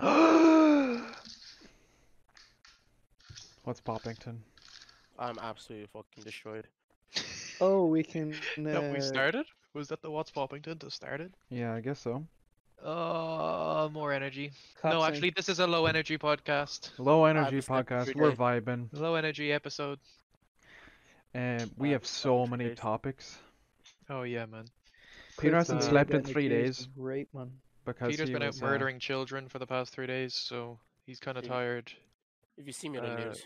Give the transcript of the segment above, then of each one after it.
What's Poppington? I'm absolutely fucking destroyed. Oh, we can. No, we started? Was that the What's Poppington that started? Yeah, I guess so. More energy. Cutscene. No, actually, this is a low energy podcast. Low energy podcast. We're vibing. Low energy episode. And we have so many topics. Oh yeah, man. Peter hasn't slept in 3 days. Great, man. Because Peter's been out murdering children for the past 3 days, so he's kind of tired. If you see me on the news.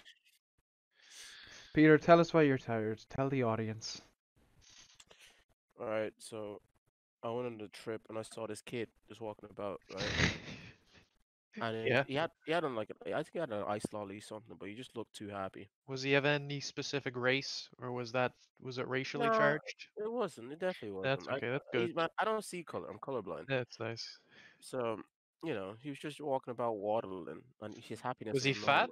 Peter, tell us why you're tired. Tell the audience. Alright, so I went on the trip and I saw this kid just walking about, right? And he had on like a, I think he had an ice lolly or something, but he just looked too happy. Was he of any specific race, or was it racially charged? It wasn't. It definitely wasn't. That's okay. That's good. I don't see color. I'm colorblind. That's nice. So you know, he was just walking about waddling, and his happiness. Was he fat?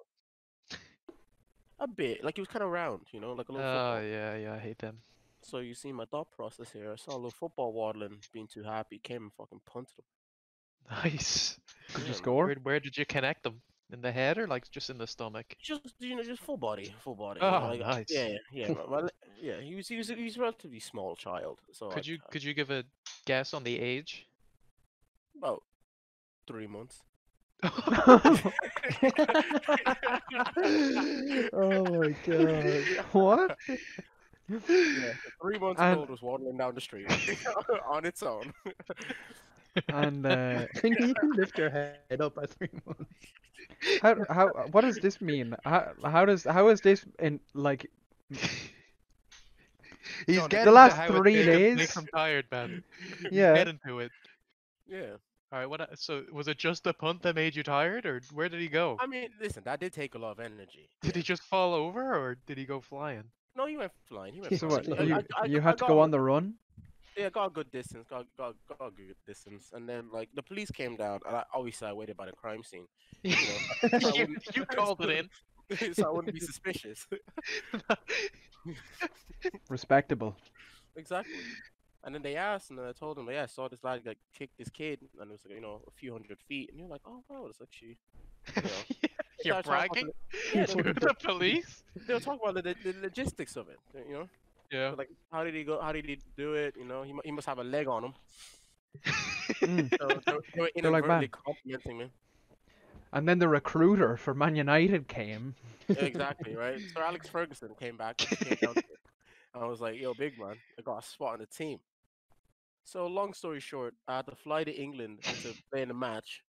A bit. Like he was kind of round, you know, like a little. Oh yeah. I hate them. So you see my thought process here. I saw a little football waddling, being too happy, came and fucking punted him. Nice. Did you score? Where did you connect them? In the head or like just in the stomach? Just just full body. Oh, you know, like, nice. Yeah. Yeah. He was a relatively small child. So could you give a guess on the age? About 3 months. Oh my god! What? Yeah, 3 months old was waddling down the street on its own. And I think you can lift your head up at 3 months. How? What does this mean? How is this in like? He's getting the last 3 days. Makes him tired, man. Yeah. Get into it. Yeah. All right. What? So was it just the punt that made you tired, or where did he go? I mean, listen, that did take a lot of energy. Did he just fall over, or did he go flying? No, he went flying. So what? You had to go on the run. Yeah, got a good distance, got a good distance, and then like the police came down, and obviously I waited by the crime scene. You know? So you called it in, so I wouldn't be suspicious. Respectable. Exactly. And then they asked, and then I told them, yeah, I saw this lad like kick this kid, and it was like, you know, a few hundred feet, and you're like, oh wow, it's actually. You know, you're bragging to the police. They were talking about the logistics of it, you know. Yeah. So like, how did he go? How did he do it? You know, he must have a leg on him. So they were inadvertently complimenting me. And then the recruiter for Man United came. Exactly right. Sir Alex Ferguson came back. And I was like, "Yo, big man, I got a spot on the team." So long story short, I had to fly to England to play in a match.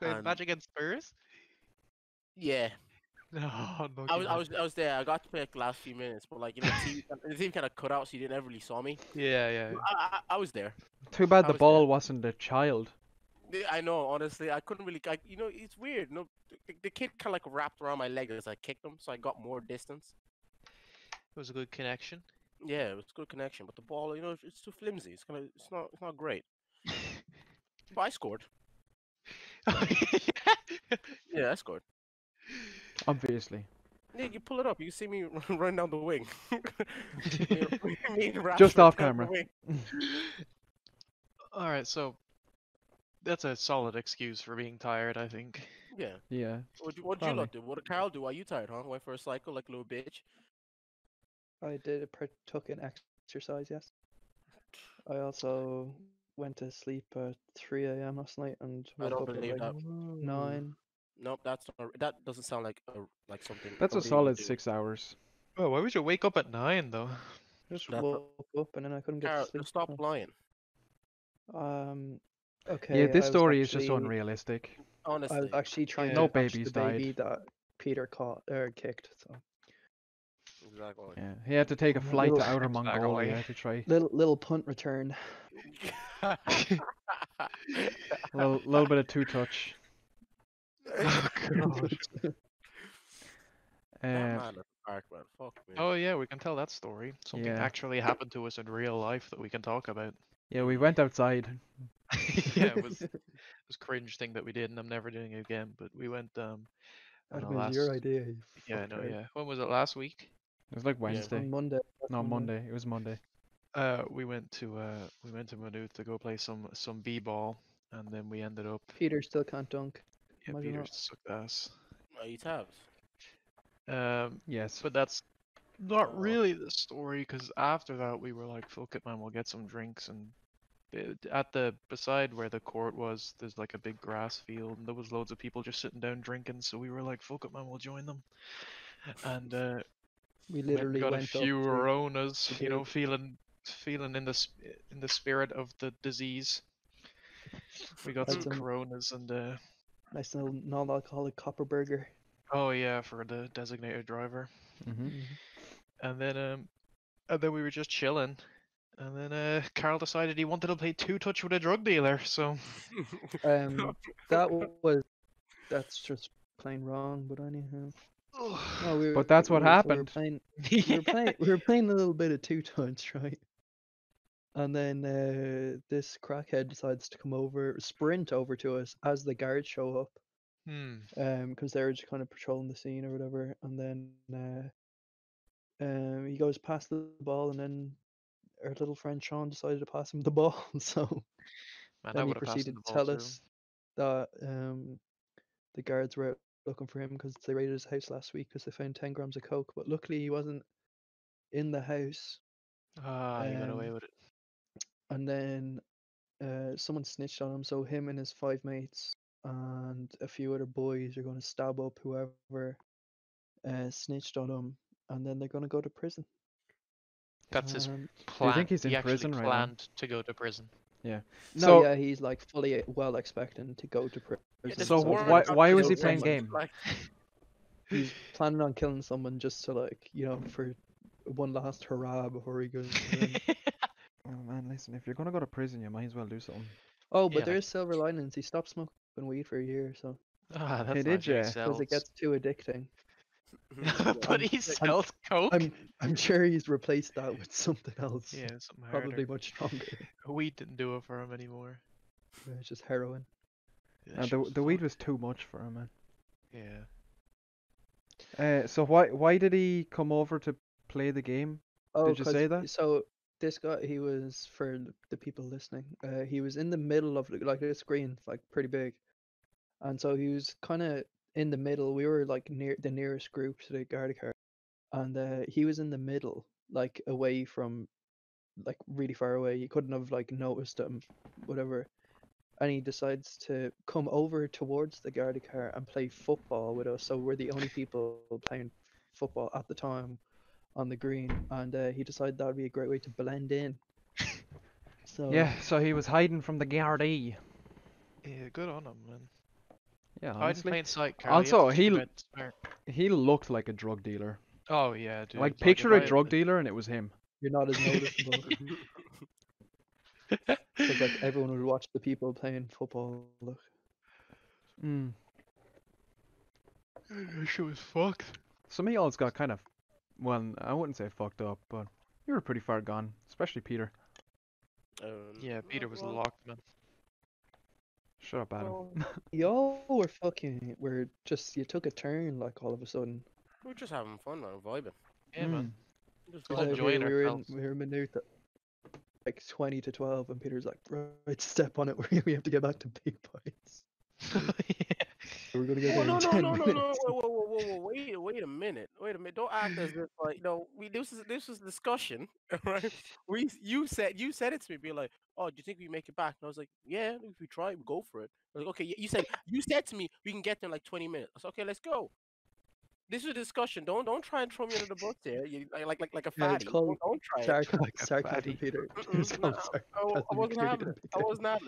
Playing a match against Spurs. Yeah. Oh, no, I was there. I got to play like the last few minutes, but like you know, the team kind of cut out, so you didn't ever really saw me. Yeah. I was there. Too bad the ball wasn't a child. I know, honestly, I couldn't really. You know, it's weird. No, the kid kind of like wrapped around my leg as I kicked him, so I got more distance. It was a good connection. Yeah, it was a good connection, but the ball, you know, it's too flimsy. It's not great. But I scored. Yeah, I scored. Obviously. Yeah, you pull it up. You see me run down the wing. Just off camera. All right, so that's a solid excuse for being tired, I think. Yeah. Yeah. What did you lot do? What did Carl do? Why you tired, huh? Went for a cycle like a little bitch. I did partook in exercise. Yes. I also went to sleep at 3 a.m. last night and woke up at like 9. Nope, that doesn't sound like something. That's a solid 6 hours. Oh, why would you wake up at 9 though? Just woke up and then I couldn't get to sleep. Stop lying. Okay. Yeah, this story is just unrealistic. Honestly, I was actually trying to catch the baby that Peter caught or kicked. So. Exactly. Yeah, he had to take a flight to Outer Mongolia to try. Little punt return. A little bit of two touch. Oh, yeah, we can tell that story. Something actually happened to us in real life that we can talk about. Yeah, we went outside. Yeah, it was this cringe thing that we did, and I'm never doing it again. But we went. That was your idea. Yeah, I know. Yeah, when was it? Last week? It was like Wednesday. Monday. No, Monday. It was Monday. We went to Maynooth to go play some b-ball, and then we ended up. Peter still can't dunk. Yeah, imagine Peter sucked ass. Are you tabs? Yes, but that's not really the story, because after that we were like, fuck it, man, we'll get some drinks, and at the beside where the court was, there's like a big grass field, and there was loads of people just sitting down drinking, so we were like, fuck it, man, we'll join them. And we literally got a few Ronas, you know, feeling in the spirit of the disease. We got some Coronas and nice little non-alcoholic copper burger. Oh yeah, for the designated driver. Mm-hmm. And then we were just chilling, and then Carl decided he wanted to play Two Touch with a drug dealer. So that's just plain wrong. But anyhow. No, but that's what happened. We were playing a little bit of Two Touch, right? And then this crackhead decides to sprint over to us as the guards show up, because they were just kind of patrolling the scene or whatever. And then he goes past the ball, and then our little friend Sean decided to pass him the ball. So man, then he proceeded to tell us that the guards were out looking for him because they raided his house last week because they found 10 grams of coke. But luckily he wasn't in the house. Ah, he got away with it. And then someone snitched on him, so him and his 5 mates and a few other boys are going to stab up whoever snitched on him, and then they're going to go to prison. That's his plan. Do you think he's in prison right now? He planned to go to prison. Yeah. No, so, yeah, he's like fully well expecting to go to prison. Yeah, so why was he playing game? Like... He's planning on killing someone just to, like, you know, for one last hurrah before he goes to prison. Oh man, listen, if you're gonna go to prison, you might as well do something. Oh, but yeah, there's silver linings. He stopped smoking weed for a year, so. Ah, that's did you? Because it gets too addicting. But he sells coke. I'm sure he's replaced that with something else. Yeah, something probably harder. Much stronger. Weed didn't do it for him anymore. Yeah, it's just heroin. Yeah, the weed was too much for him, man. Yeah. So why did he come over to play the game? Oh, did you say that? So. This guy, he was, for the people listening, he was in the middle of, like, a screen, like, pretty big. And so he was kind of in the middle. We were, like, near the nearest group to the guard car. And he was in the middle, like, away from, like, really far away. You couldn't have, like, noticed him, whatever. And he decides to come over towards the guard car and play football with us. So we're the only people playing football at the time on the green, and he decided that would be a great way to blend in. So yeah, so he was hiding from the Gardaí. Yeah, good on him, man. Yeah, honestly. Hide in plain sight, Carl. Also, he looked like a drug dealer. Oh yeah, dude. Like picture a drug dealer, and it was him. You're not as noticeable. Because like everyone would watch the people playing football. Look. Hmm. That shit was fucked. Some of y'all's got kind of. Well, I wouldn't say fucked up, but you were pretty far gone, especially Peter. Yeah, Peter was locked, man. Shut up, Adam. Y'all were fucking, you took a turn, like, all of a sudden. We were just having fun, like, vibing. Yeah, man. Just enjoying ourselves. We were in Manuta, like, 20 to 12, and Peter's like, right, step on it, we have to get back to big bites. Yeah. We're gonna go wait a minute, don't act as if, like, no, this was discussion, right? You said it to me, be like, oh, do you think we make it back? And I was like, yeah, if we try, we go for it. I was like, okay, you said to me we can get there in like 20 minutes. I was like, okay, let's go. This is a discussion. Don't try and throw me under the bus there. You like a fatty. Yeah, don't try it. Sarcasm, Peter. I wasn't having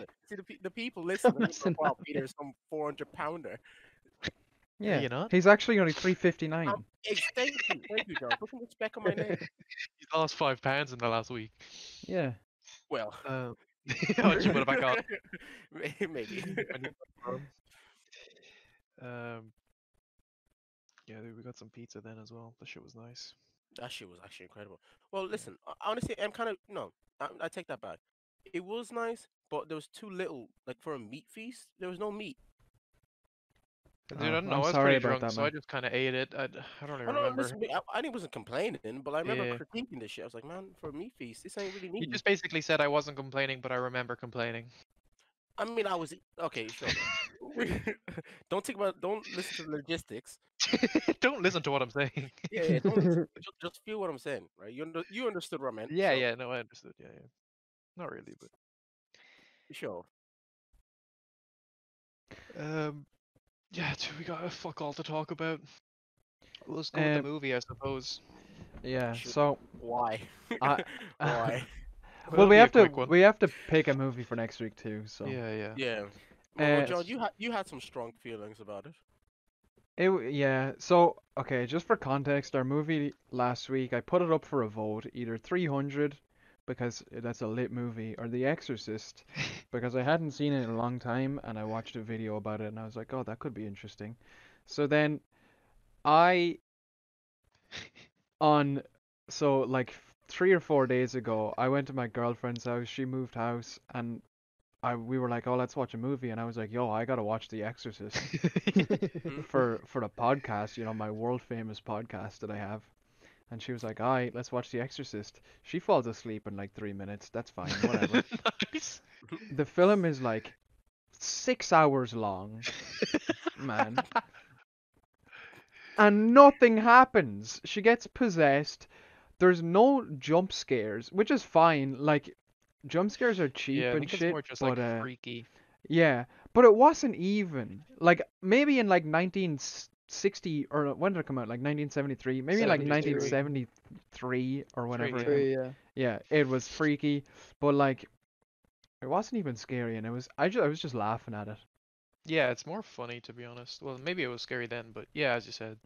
it. See the people listening. Wow, Peter's some 400-pounder. Yeah, you know. He's actually only 359. Thank you, John. Put some respect on my name. He's lost 5 pounds in the last week. Yeah. Well. I'll put it back on. Maybe. Yeah, dude, we got some pizza then as well. That shit was nice. That shit was actually incredible. Well, listen, honestly, I'm kind of... No, I take that back. It was nice, but there was too little. Like, for a meat feast, there was no meat. Dude, I don't know. I was pretty drunk, so I just kind of ate it. I don't even remember. Listen, I wasn't complaining, but I remember critiquing this shit. I was like, man, for a meat feast, this ain't really meat. You just basically said I wasn't complaining, but I remember complaining. I mean, I was... Okay, sure. Don't listen to logistics. Don't listen to what I'm saying. Yeah, don't listen, just feel what I'm saying, right? You understood what I meant. Yeah, so. Yeah, no, I understood. Yeah. Not really, but sure. Yeah, we got fuck all to talk about. Let's go with the movie, I suppose. Yeah. So why? Why? Well, we have to pick a movie for next week too. So yeah. Well, John, you had some strong feelings about it. Yeah. So okay, just for context, our movie last week, I put it up for a vote, either 300 because that's a lit movie, or The Exorcist because I hadn't seen it in a long time and I watched a video about it and I was like, oh, that could be interesting. So then like 3 or 4 days ago, I went to my girlfriend's house. She moved house, and we were like, oh, let's watch a movie. And I was like, yo, I gotta watch The Exorcist for the podcast, you know, my world famous podcast that I have. And she was like, all right, let's watch The Exorcist. She falls asleep in like 3 minutes. That's fine, whatever. Nice. The film is like 6 hours long, man. And nothing happens. She gets possessed. There's no jump scares, which is fine. Like, jump scares are cheap and shit, more just, but like, freaky. Yeah, but it wasn't even like, maybe in like 1960 or when did it come out? Like 1973, maybe like 1973 or whatever. Yeah, it was freaky, but like, it wasn't even scary, and it was I was just laughing at it. Yeah, it's more funny, to be honest. Well, maybe it was scary then, but yeah, as you said,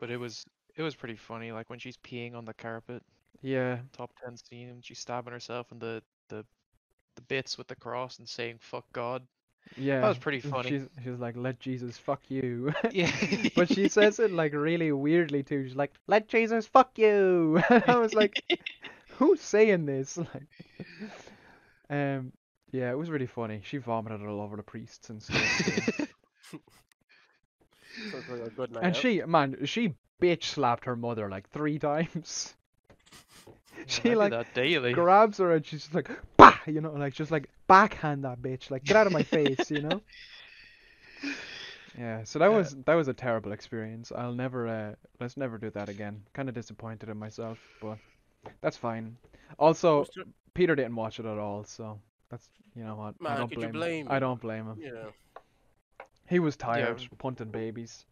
but it was pretty funny. Like when she's peeing on the carpet. Yeah. Top 10 scene. She's stabbing herself in the bits with the cross and saying "fuck God." Yeah. That was pretty funny. She's like, "Let Jesus fuck you." Yeah. But she says it like really weirdly too. She's like, "Let Jesus fuck you." And I was like, "Who's saying this?" Like, yeah, it was really funny. She vomited all over the priests and stuff. So. Sounds like a good night and out. She bitch slapped her mother like 3 times. She like grabs her and she's like, bah! You know, like just like backhand that bitch, like get out of my face, you know. Yeah, so that was a terrible experience. I'll never let's never do that again. Kind of disappointed in myself, but that's fine. Also, Peter didn't watch it at all, so that's, you know what, man, I don't blame him. I don't blame him. Yeah, he was tired punting babies.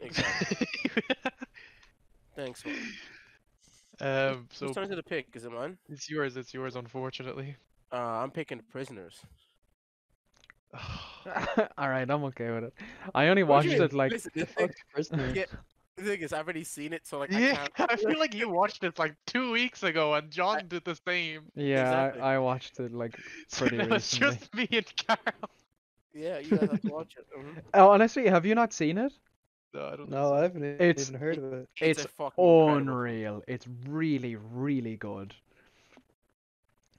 Exactly. Thanks, man. So who's turn to the pick? Is it mine? It's yours, unfortunately. I'm picking Prisoners. Alright, I'm okay with it. I only watched it like... Listen, Prisoners. Yeah, the thing is, I've already seen it, so like, I feel like you watched it like 2 weeks ago, and John did the same. Yeah, exactly. I watched it like pretty recently. It's just me and Carl. Yeah, you guys have to watch it. Mm-hmm. Oh, honestly, have you not seen it? No, I haven't even heard of it. It's unreal. It's really, really good.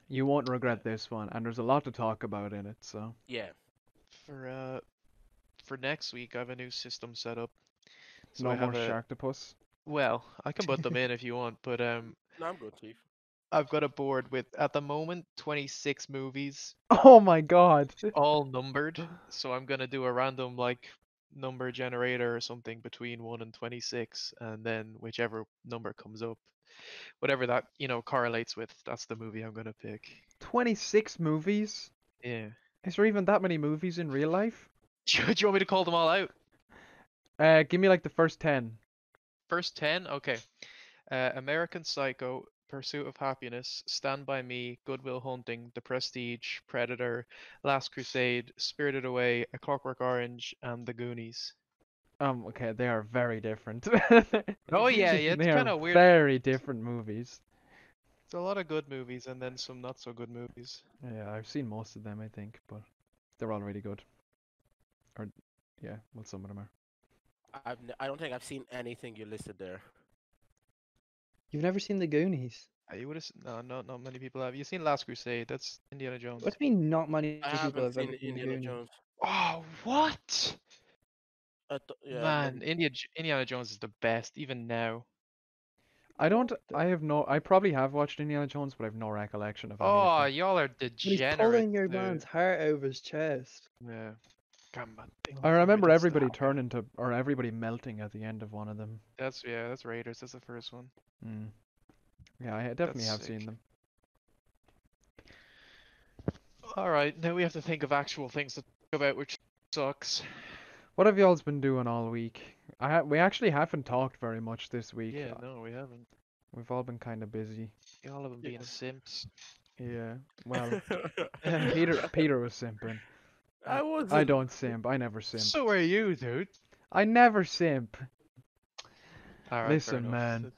You won't regret this one, and there's a lot to talk about in it. So yeah, for next week, I have a new system set up. So no more sharktopus. Well, I can put them in if you want, but no, I'm good, Chief. I've got a board with, at the moment, 26 movies. Oh my god! All numbered. So I'm gonna do a random number generator or something between 1 and 26, and then whichever number comes up, whatever that correlates with, that's the movie I'm gonna pick. 26 movies? Yeah. Is there even that many movies in real life? Do you want me to call them all out? Give me like the first 10. First 10? Okay. American Psycho, Pursuit of Happiness, Stand By Me, Good Will Hunting, The Prestige, Predator, Last Crusade, Spirited Away, A Clockwork Orange, and The Goonies. Okay, they are very different. Oh yeah, it's kind of weird. Very different movies. It's a lot of good movies and then some not so good movies. Yeah, I've seen most of them, I think, but they're all really good. Or, yeah, well, some of them are. I don't think I've seen anything you listed there. You've never seen The Goonies? You would have. No, not many people have. You've seen Last Crusade. That's Indiana Jones. What do you mean not many people have seen Indiana Jones? Oh, what? Man, Indiana Jones is the best, even now. I probably have watched Indiana Jones, but I have no recollection of it. Oh, y'all are degenerate. He's pulling your man's heart out of his chest. Yeah. I remember everybody turning to, or everybody melting at the end of one of them. That's Raiders. That's the first one. Mm. Yeah, I definitely have seen them. All right, now we have to think of actual things to talk about, which sucks. What have y'all's been doing all week? We actually haven't talked very much this week. Yeah, no, we haven't. We've all been kind of busy. Y'all have been being simps. Yeah. Well, Peter was simping. I wasn't. I don't simp. I never simp. So are you, dude. I never simp. All right, listen, man.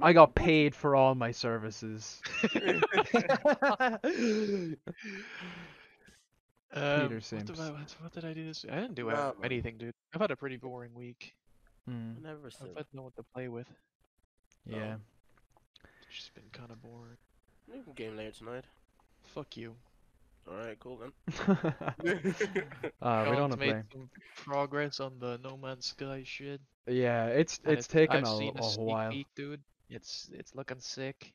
I got paid for all my services. Peter simps. What did I do this week? I didn't do anything, dude. I've had a pretty boring week. Mm. I never simp. I've had no one to play with. Yeah. It's just been kind of boring. You can game later tonight. Fuck you. Alright, cool then. We don't made some progress on the No Man's Sky shit. Yeah, it's taken a while. Peek, dude. It's looking sick.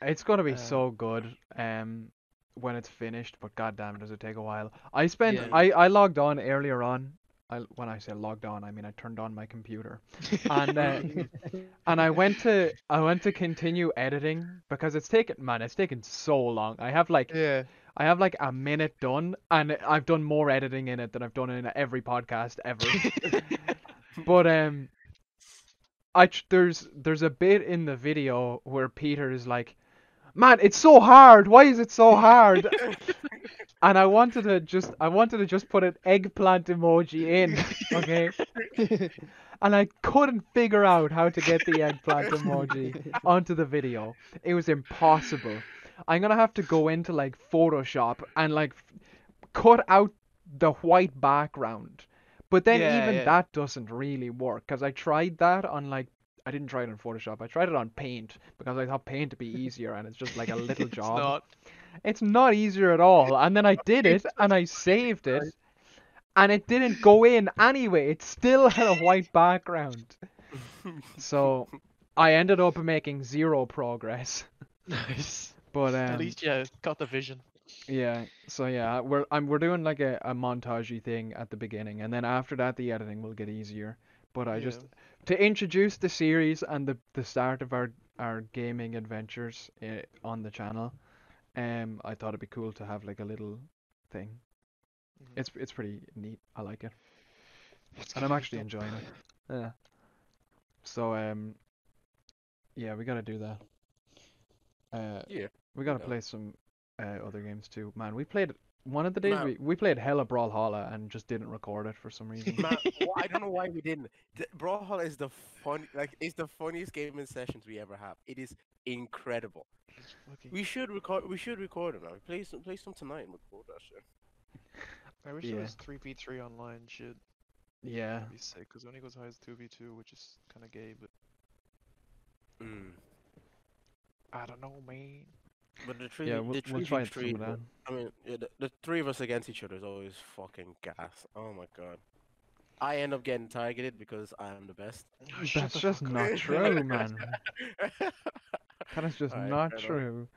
It's gonna be so good when it's finished, but goddamn, does it take a while. I logged on earlier on. When I say logged on, I mean I turned on my computer, and and I went to continue editing because it's taken so long. I have like a minute done, and I've done more editing in it than I've done in every podcast ever. But there's a bit in the video where Peter is like, "Man, it's so hard. Why is it so hard?" And I wanted to just put an eggplant emoji in, okay? And I couldn't figure out how to get the eggplant emoji onto the video. It was impossible. I'm going to have to go into like Photoshop and like cut out the white background. But then that doesn't really work, because I tried that on like, I didn't try it on Photoshop. I tried it on Paint because I thought Paint would be easier, and it's just like a little job. It's not easier at all. And then I did it, and I saved it, and it didn't go in anyway. It still had a white background. So I ended up making zero progress. Nice. But at least got the vision. Yeah. So we're doing like a montage-y thing at the beginning, and then after that the editing will get easier. But I just to introduce the series and the start of our gaming adventures on the channel. I thought it'd be cool to have like a little thing. Mm-hmm. It's pretty neat. I like it, and I'm actually enjoying it. Yeah. So we gotta do that. We gotta play some other games too. Man, we played one of the days we played Hella Brawlhalla and just didn't record it for some reason. Man, I don't know why we didn't. Brawlhalla is it's the funniest gaming sessions we ever have. It is incredible. We should record it now. Play some tonight and record that shit. I wish there was 3v3 online shit. Yeah. That'd be sick, because it only goes high as 2v2, which is kind of gay, but... Mm. I don't know, man. But the 3v3, I mean, the three of us against each other is always fucking gas. Oh my god. I end up getting targeted because I am the best. Oh, that's just not true, man. That is just not true.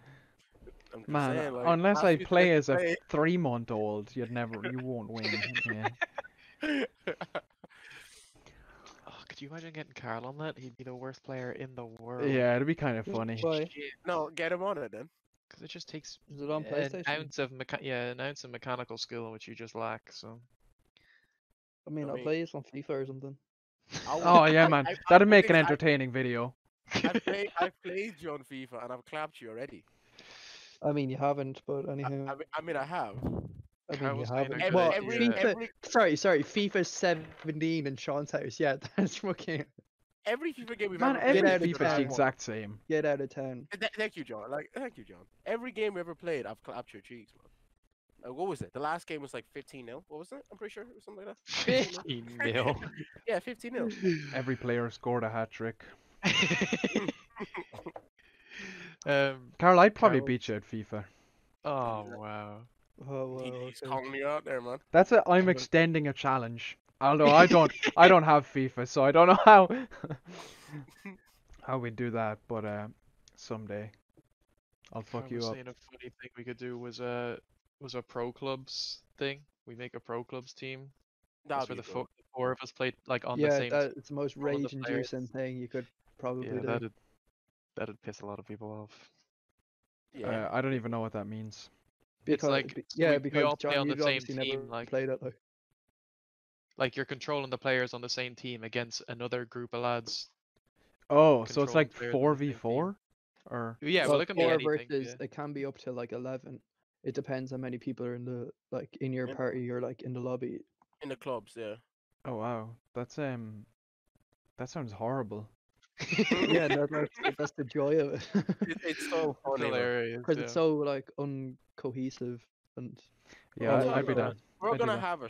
Man, saying, like, unless I play as a 3-month-old, you won't win. Yeah. Oh, could you imagine getting Carl on that? He'd be the worst player in the world. Yeah, it'd be kind of funny. No, get him on it then. Because it just takes on PlayStation? An ounce of mechanical skill, which you just lack, so... I mean, I'll play this on FIFA or something. Oh, yeah, man. That'd make an entertaining video. I've played you on FIFA and I've clapped you already. I mean, you haven't, but anyhow. I mean, I have. I mean, you haven't. Sorry, FIFA's 17 in Sean's house. Yeah, that's fucking. Every FIFA game we've ever played, FIFA's the exact same. Get out of town. Thank you, John. Every game we ever played, I've clapped your cheeks, man. What was it? The last game was like 15-0. What was it? I'm pretty sure it was something like that. 15-0. Yeah, 15-0. Every player scored a hat trick. Carl, I'd probably beat you at FIFA. Oh wow! He's calling me out there, man. I'm extending a challenge. Although I don't have FIFA, so I don't know how we do that. But someday, I'll fuck you up. A funny thing we could do was a pro clubs thing. We make a pro clubs team That'd be the four of us played like on the same. Yeah, it's the most rage-inducing thing you could probably do. That'd piss a lot of people off. Yeah, I don't even know what that means. Because, it's like because we all play on the same team. Like, played it, like you're controlling the players on the same team against another group of lads. Oh, so it's like 4v4, or well, it can be anything. Versus, it can be up to like 11. It depends how many people are in the in your party or in the lobby. In the clubs, yeah. Oh wow, that's that sounds horrible. Yeah, that's the joy of it. It's so funny because it's so uncohesive and I'd be down. We're gonna have a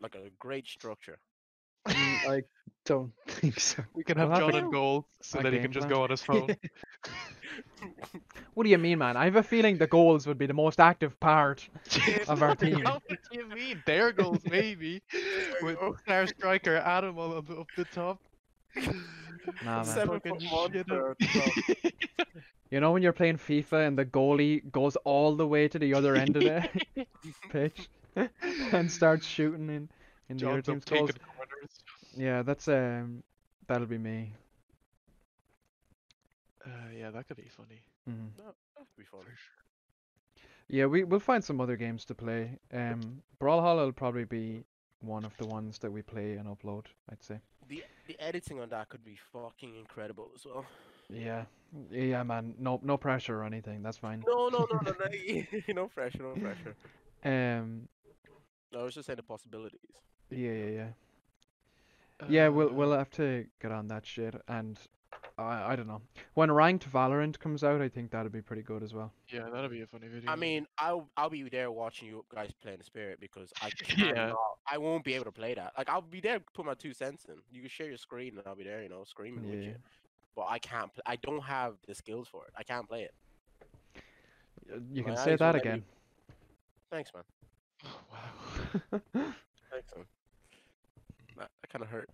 like a great structure. I don't think so. We can have John in goal so that he can just go on his phone. What do you mean, man? I have a feeling the goals would be the most active part of our team. What do you mean? Their goals, maybe. With our striker, Adam, up the top. Nah, man. You know when you're playing FIFA and the goalie goes all the way to the other end of the pitch and starts shooting in the other team's goals? Yeah, that's that'll be me. Yeah, that could be funny. Mm-hmm. That could be fun. For sure. Yeah, we'll find some other games to play. Brawlhalla will probably be one of the ones that we play and upload, I'd say. The editing on that could be fucking incredible as well. Yeah. Yeah, man. No pressure or anything. That's fine. No. No pressure, no pressure. No, I was just saying the possibilities. Yeah. Yeah, we'll have to get on that shit, and I don't know. When Ranked Valorant comes out, I think that'll be pretty good as well. Yeah, that'll be a funny video. I mean, I'll be there watching you guys play in the spirit because I won't be able to play that. Like, I'll be there, put my 2 cents in. You can share your screen, and I'll be there, screaming with you. But I can't. I don't have the skills for it. I can't play it. You can say that again. Thanks, man. Oh, wow. Thanks, man. That kind of hurt.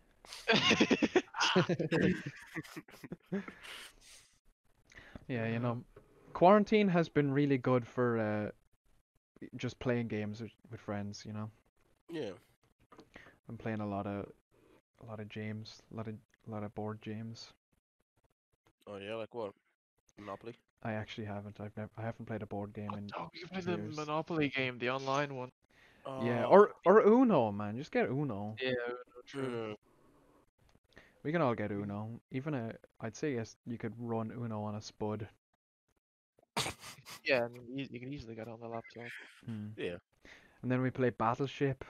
Yeah, quarantine has been really good for just playing games with friends. Yeah, I'm playing a lot of games, a lot of board games. Oh yeah, like what? Monopoly? I actually haven't. I haven't played a board game in. Oh, you played the Monopoly game, the online one. Yeah, or Uno, man. Just get Uno. Yeah, true. We can all get Uno. Even I'd say yes, you could run Uno on a Spud. Yeah, I mean, you can easily get on the laptop. Yeah. And then we play Battleship.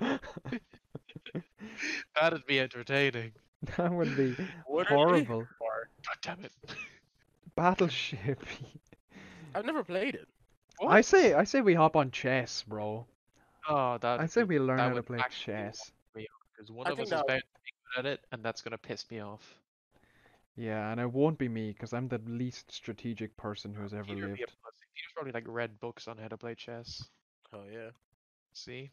That'd be entertaining. That would be horrible. God damn it. Battleship. I've never played it. What? I say we hop on chess, bro. Oh, that. I say we learn how to play chess. Because one of us is bound to be good at it, and that's gonna piss me off. Yeah, and it won't be me because I'm the least strategic person who has ever lived. Peter's probably read books on how to play chess. Oh yeah. See.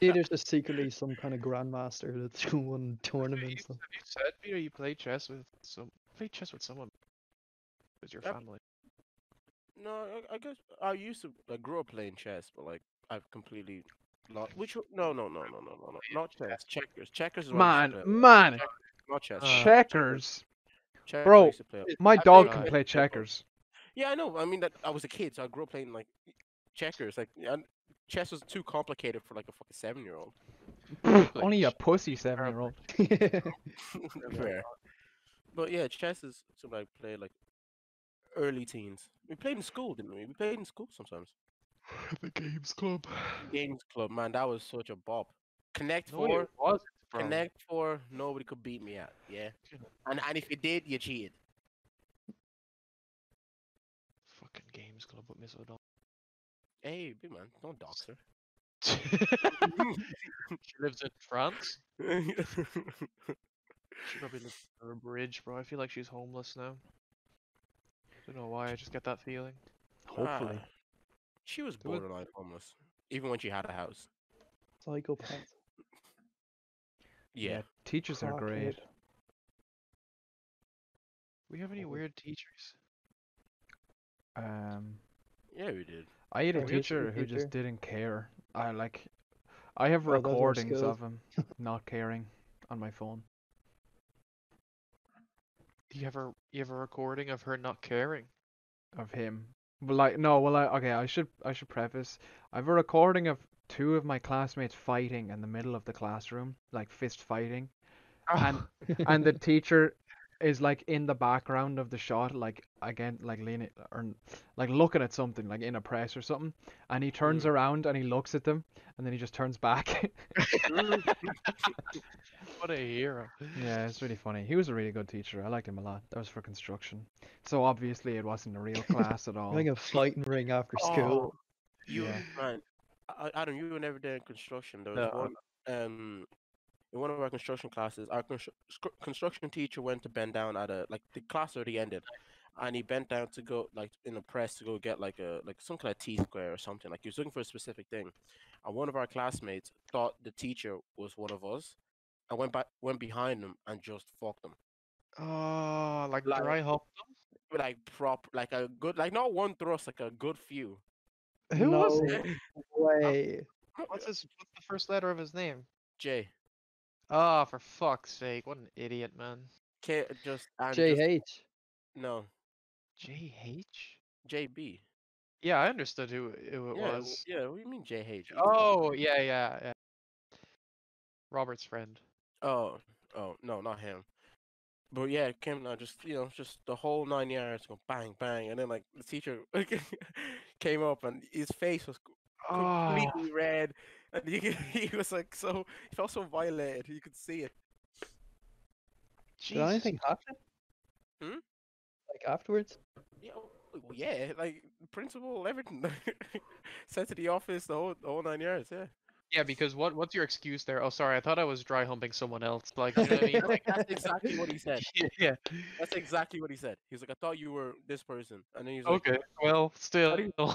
Peter's just secretly some kind of grandmaster that's won tournaments. Have you said, Peter, you play chess with someone? With your family. No, I guess I used to grew up playing chess, but I've completely lost. No, not chess. Checkers. Checkers is what I used to play. Man, not chess. Checkers. Bro, my dog can play checkers. Yeah, I know. I mean, I was a kid, so I grew up playing checkers. Chess was too complicated for a fucking 7-year-old. Only a pussy 7-year-old. Fair. But yeah, chess is something I play early teens. We played in school, didn't we? We played in school sometimes. The Games Club. Games Club, man, that was such a bop. Connect Four, nobody could beat me at, yeah? And if you did, you cheated. Fucking Games Club with Miss O'Donnell. Hey, big man, don't dox her. She lives in France. She probably lives under a bridge, bro. I feel like she's homeless now. I don't know why, I just get that feeling. Hopefully. She was borderline homeless, even when she had a house. Psychopath. Yeah. Teachers are great. Kid. We have any weird teachers? Yeah, we did. I had a teacher who just didn't care. I have recordings of him not caring on my phone. You have a recording of her not caring? Of him. I should preface. I have a recording of two of my classmates fighting in the middle of the classroom, like fist fighting. Oh. And the teacher is like in the background of the shot, leaning or looking at something, like in a press or something. And he turns around and he looks at them, and then he just turns back. What a hero! Yeah, it's really funny. He was a really good teacher. I liked him a lot. That was for construction, so obviously it wasn't a real class at all. Like a fighting ring after school. Man, Adam, you were never there in construction. There was in one of our construction classes, our construction teacher went to bend down at the class already ended, and he bent down to go in the press to go get some kind of T-square or something. He was looking for a specific thing, and one of our classmates thought the teacher was one of us, and went behind him and just fucked him. Oh, dry hopped him? Not one thrust, a good few. Who was it? Way. What's the first letter of his name? J. Oh, for fuck's sake! What an idiot, man. JH. No. JH. JB. Yeah, I understood who it was. Yeah, what do you mean JH? Oh, yeah. Robert's friend. Oh, no, not him. But yeah, it came out just the whole 9 yards, go bang, bang, and then the teacher came up and his face was completely red. And he was he felt so violated. You could see it. Did anything happen? Hmm? Afterwards? Yeah, principal, everything. Sent to the office, the whole 9 yards, yeah. Yeah, because what's your excuse there? Oh, sorry, I thought I was dry humping someone else. You know what I mean? That's exactly what he said. Yeah. That's exactly what he said. He was like, I thought you were this person. And then he was like, okay, well, still. How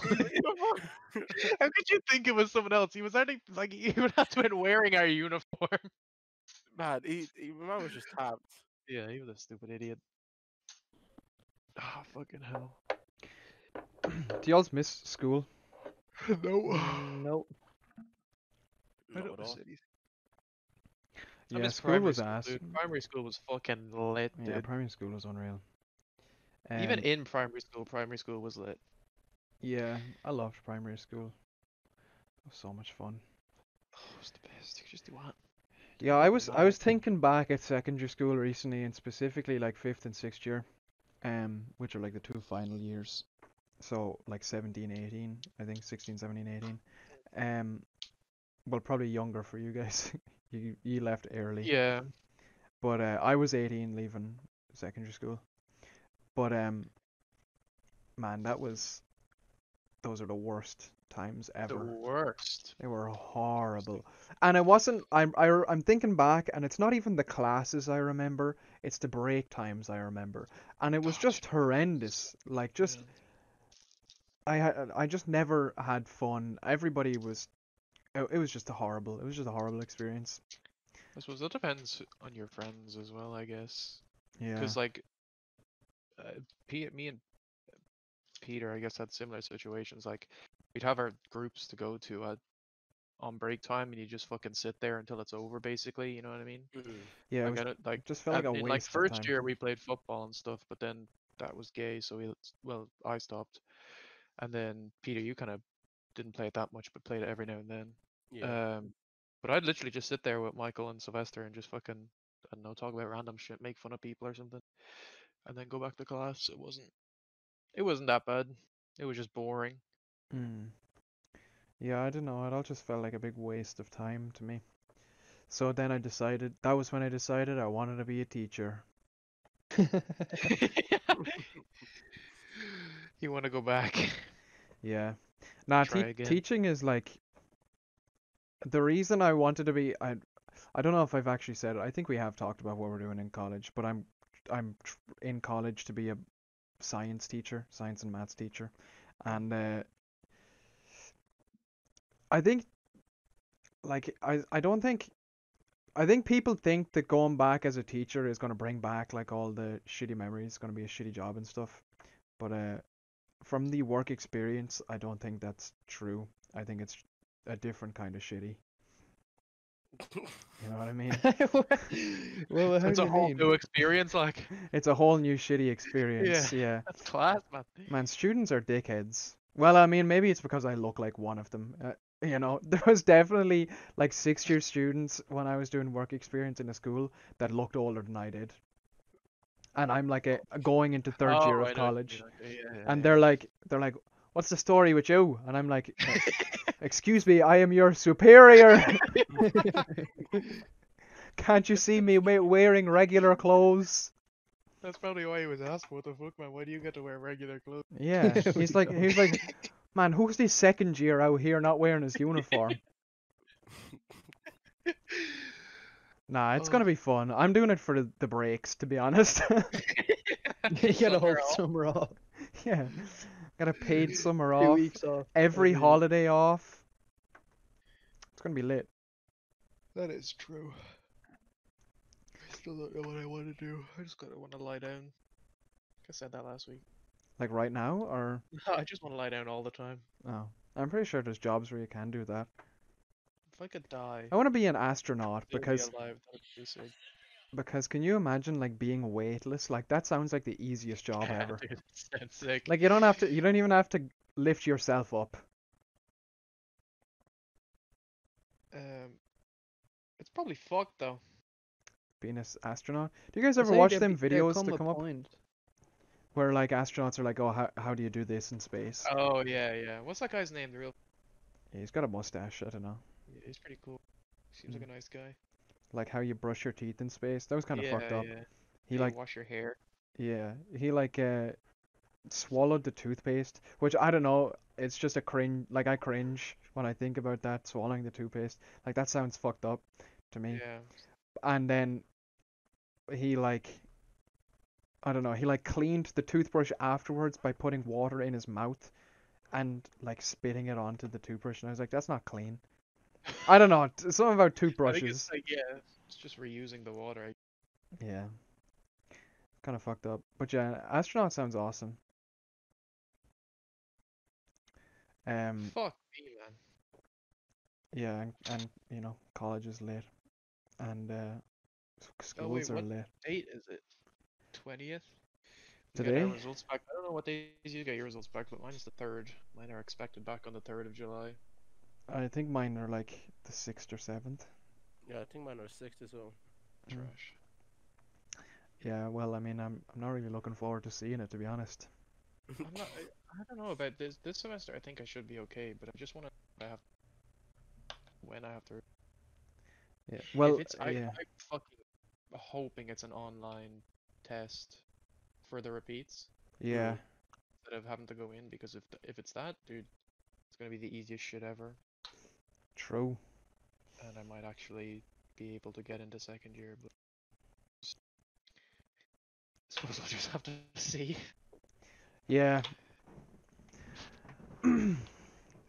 could you think it was someone else? He was already, he would have been wearing our uniform. Man, he was just tapped. Yeah, he was a stupid idiot. Ah, fucking hell. Do y'all miss school? No. Nope. Yeah, school was ass. Primary school was fucking lit, dude. Yeah, primary school was unreal. Even in primary school was lit. Yeah, I loved primary school. It was so much fun. Oh, it was the best. You could just do what? Yeah, I was thinking back at secondary school recently, and specifically 5th and 6th year, which are the two final years. So 17, 18, I think 16, 17, 18. Well, probably younger for you guys. you left early. Yeah. But I was 18 leaving secondary school. But man, those are the worst times ever. The worst. They were horrible. And it wasn't. I'm thinking back, and it's not even the classes I remember. It's the break times I remember, and it was just horrendous. I just never had fun. Everybody was. It was just horrible. It was just a horrible experience. I suppose that depends on your friends as well, I guess. Yeah. Because me and Peter, I guess, had similar situations. We'd have our groups to go to on break time, and you just fucking sit there until it's over, basically. You know what I mean? Yeah. Just felt like a waste. First year we played football and stuff, but then that was gay, so I stopped, and then Peter, you kind of didn't play it that much, but played it every now and then. Yeah. But I'd literally just sit there with Michael and Sylvester and just fucking, I don't know, talk about random shit, make fun of people or something, and then go back to class. It wasn't that bad. It was just boring. Yeah, I don't know. It all just felt like a big waste of time to me. So then I decided I wanted to be a teacher. You want to go back? Yeah. Nah, teaching is the reason I wanted to be. I don't know if I've actually said it. I think we have talked about what we're doing in college, but I'm in college to be a science and maths teacher, and I think I think people think that going back as a teacher is going to bring back all the shitty memories. It's going to be a shitty job and stuff, but From the work experience, I don't think that's true. I think it's a different kind of shitty. You know what I mean? Well, it's a whole new experience, like. It's a whole new shitty experience. Yeah. That's class, man. Man, students are dickheads. Well, I mean, maybe it's because I look like one of them. You know, there was definitely like 6-year students when I was doing work experience in a school that looked older than I did. And I'm like going into third year of college. And they're like, what's the story with you? And I'm like, excuse me, I am your superior. Can't you see me wearing regular clothes? That's probably why he was asked, what the fuck, man? Why do you get to wear regular clothes? Yeah, he's like, man, who's this second year out here not wearing his uniform? Nah, it's gonna be fun. I'm doing it for the breaks, to be honest. You get a whole summer off. Yeah, got a paid summer off. 2 weeks off. Every holiday off. It's gonna be lit. That is true. I still don't know what I want to do. I just want to lie down. I said that last week. Like right now, or? No, I just want to lie down all the time. Oh, I'm pretty sure there's jobs where you can do that. If I could die. I want to be an astronaut because can you imagine like being weightless? Like that sounds like the easiest job ever. Dude, that's sick. Like you don't even have to lift yourself up. It's probably fucked though. Being an astronaut. Do you guys ever watch them videos that come up? Where like astronauts are like, oh, how do you do this in space? Oh yeah. What's that guy's name? The real. Yeah, he's got a mustache. I don't know. Yeah, he's pretty cool. Seems like a nice guy. Like how you brush your teeth in space. That was kind of fucked up. Yeah. He like wash your hair. Yeah, he like swallowed the toothpaste, which I don't know. It's just a cringe. Like I cringe when I think about that, swallowing the toothpaste. Like that sounds fucked up to me. Yeah. And then he like, I don't know. He like cleaned the toothbrush afterwards by putting water in his mouth, and like spitting it onto the toothbrush. And I was like, that's not clean. I don't know. Something about toothbrushes. I think it's like, yeah, it's just reusing the water. Yeah. Kind of fucked up. But yeah, astronaut sounds awesome. Fuck me, man. Yeah, and you know, college is late. And schools are late. What date is it? 20th? Today? Results back. I don't know what days you get your results back, but mine's the 3rd. Mine are expected back on the 3rd of July. I think mine are like the 6th or 7th. Yeah, I think mine are 6th as well. Trash. Yeah, well, I mean, I'm not really looking forward to seeing it, to be honest. I don't know about this semester. I think I should be okay, but I just want to when I have to. Yeah. Well, I'm fucking hoping it's an online test for the repeats. Yeah. Instead of having to go in, because if it's that, dude, it's gonna be the easiest shit ever. True. And I might actually be able to get into second year, but I suppose I'll just have to see. Yeah.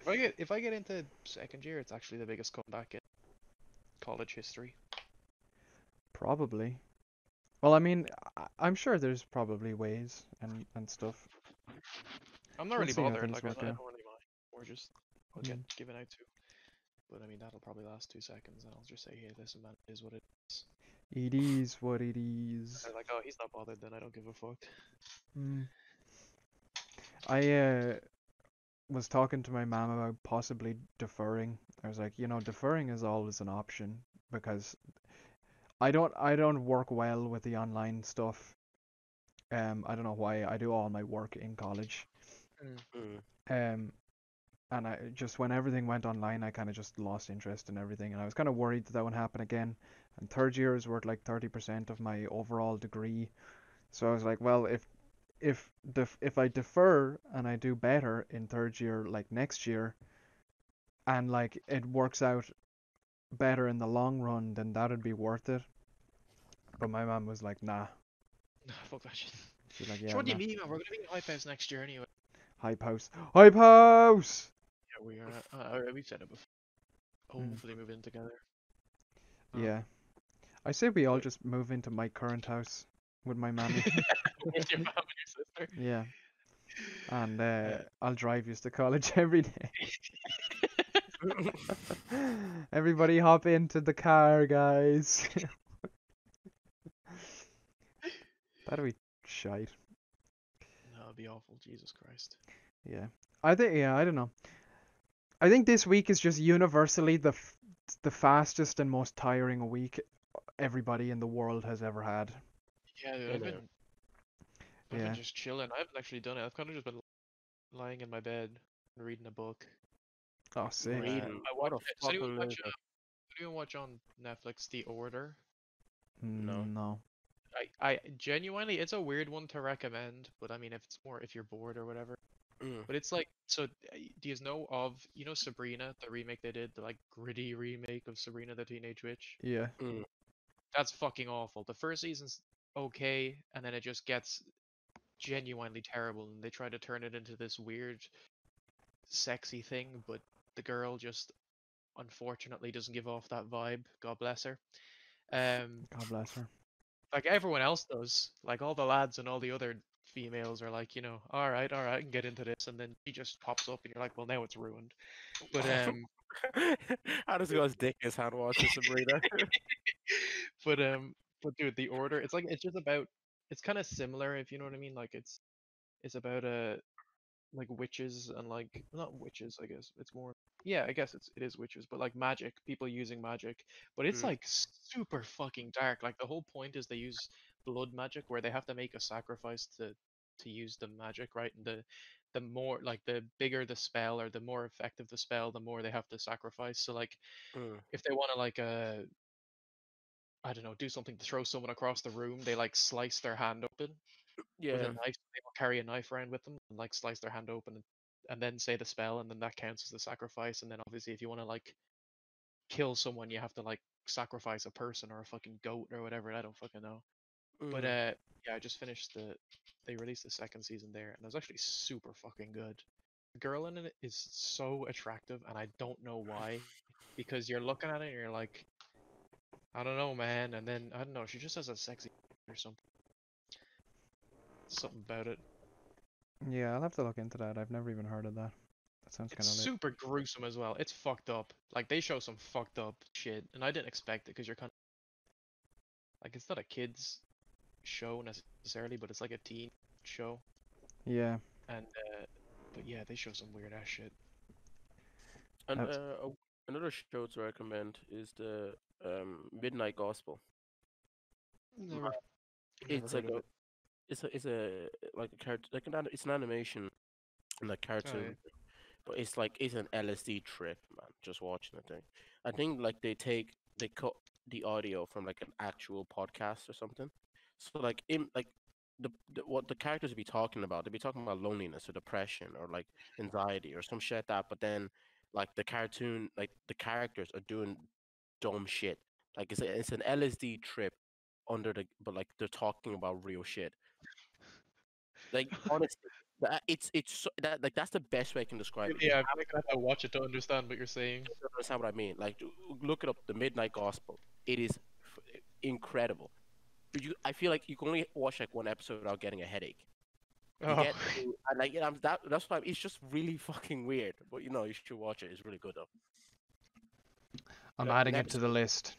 If I get into second year, it's actually the biggest comeback in college history. Probably. Well, I mean, I'm sure there's probably ways and stuff. I'm not really bothered. Like, I don't really mind. Or just get given out to. But I mean, that'll probably last 2 seconds, and I'll just say, hey, listen, man, it is what it is. It is what it is. And like, oh, he's not bothered, then I don't give a fuck. Mm. I was talking to my mom about possibly deferring. I was like, you know, deferring is always an option, because I don't work well with the online stuff. I don't know why. I do all my work in college. Mm-hmm. And I just, when everything went online, I kind of just lost interest in everything, and I was kind of worried that would happen again. And third years were like 30% of my overall degree, so I was like, well, if I defer and I do better in third year, like next year, and like it works out better in the long run, then that'd be worth it. But my mom was like, nah. Nah, fuck that shit. She's like, yeah. What do you mean, man? We're gonna be in Hype House next year anyway. Hype House. Hype House. Yeah, we are. We've said it before. Hopefully move in together. Yeah, I say we all just move into my current house with my mammy. With your mom and your sister. Yeah. and I'll drive you to college every day. Everybody hop into the car, guys. That'd be shite. No, it'd be awful. Jesus Christ. Yeah, I think. Yeah, I don't know. I think this week is just universally the fastest and most tiring week everybody in the world has ever had. Yeah, dude, I've been just chilling. I haven't actually done it. I've kind of just been lying in my bed and reading a book. Oh, sick. Did anyone watch on Netflix The Order? No. I genuinely, it's a weird one to recommend, but I mean, if you're bored or whatever. But it's like, so do you know of, you know, Sabrina, the remake they did, the like gritty remake of Sabrina the Teenage Witch? Yeah. That's fucking awful. The first season's okay, and then it just gets genuinely terrible, and they try to turn it into this weird, sexy thing, but the girl just unfortunately doesn't give off that vibe. God bless her. God bless her. Like everyone else does. Like all the lads and all the other females are like, you know, all right, I can get into this, and then she just pops up, and you're like, well, now it's ruined. But how does guy's dick is hand watching Sabrina? But dude, The Order, it's like, it's just about, it's kind of similar, if you know what I mean. Like it's about a like witches and like, not witches, I guess it's more, yeah, I guess it is witches, but like magic, people using magic, but it's like super fucking dark. Like the whole point is they use blood magic, where they have to make a sacrifice to use the magic, right? And the more, like, the bigger the spell, or the more effective the spell, the more they have to sacrifice. So like if they want to, like, I don't know, do something to throw someone across the room, they like slice their hand open. Yeah. With a knife. They will carry a knife around with them and like slice their hand open and then say the spell, and then that counts as the sacrifice. And then obviously if you want to like kill someone, you have to like sacrifice a person or a fucking goat or whatever. I don't fucking know. But yeah, I just finished they released the second season there, and it was actually super fucking good. The girl in it is so attractive, and I don't know why, because you're looking at it and you're like, I don't know, man. And then I don't know, she just has a sexy or something about it. Yeah, I'll have to look into that. I've never even heard of that. That sounds kind of super gruesome as well. It's fucked up. Like they show some fucked up shit, and I didn't expect it, because you're kind of like, it's not a kid's show necessarily, but it's like a teen show. Yeah. And but yeah, they show some weird ass shit. And another show to recommend is the Midnight Gospel. It's an animation and a cartoon, but it's like, it's an LSD trip, man. Just watching the thing, I think like they cut the audio from like an actual podcast or something. So like what the characters would be talking about, they'd be talking about loneliness or depression or like anxiety or some shit like that. But then like the cartoon, like the characters are doing dumb shit. Like it's an LSD trip but like they're talking about real shit. Like honestly, that's the best way I can describe it. Yeah, I'm gonna have to watch it to understand what you're saying. You understand what I mean? Like look it up, the Midnight Gospel. It is incredible. But I feel like you can only watch like one episode without getting a headache. That's why it's just really fucking weird. But you know, you should watch it. It's really good though. I'm adding it to the list.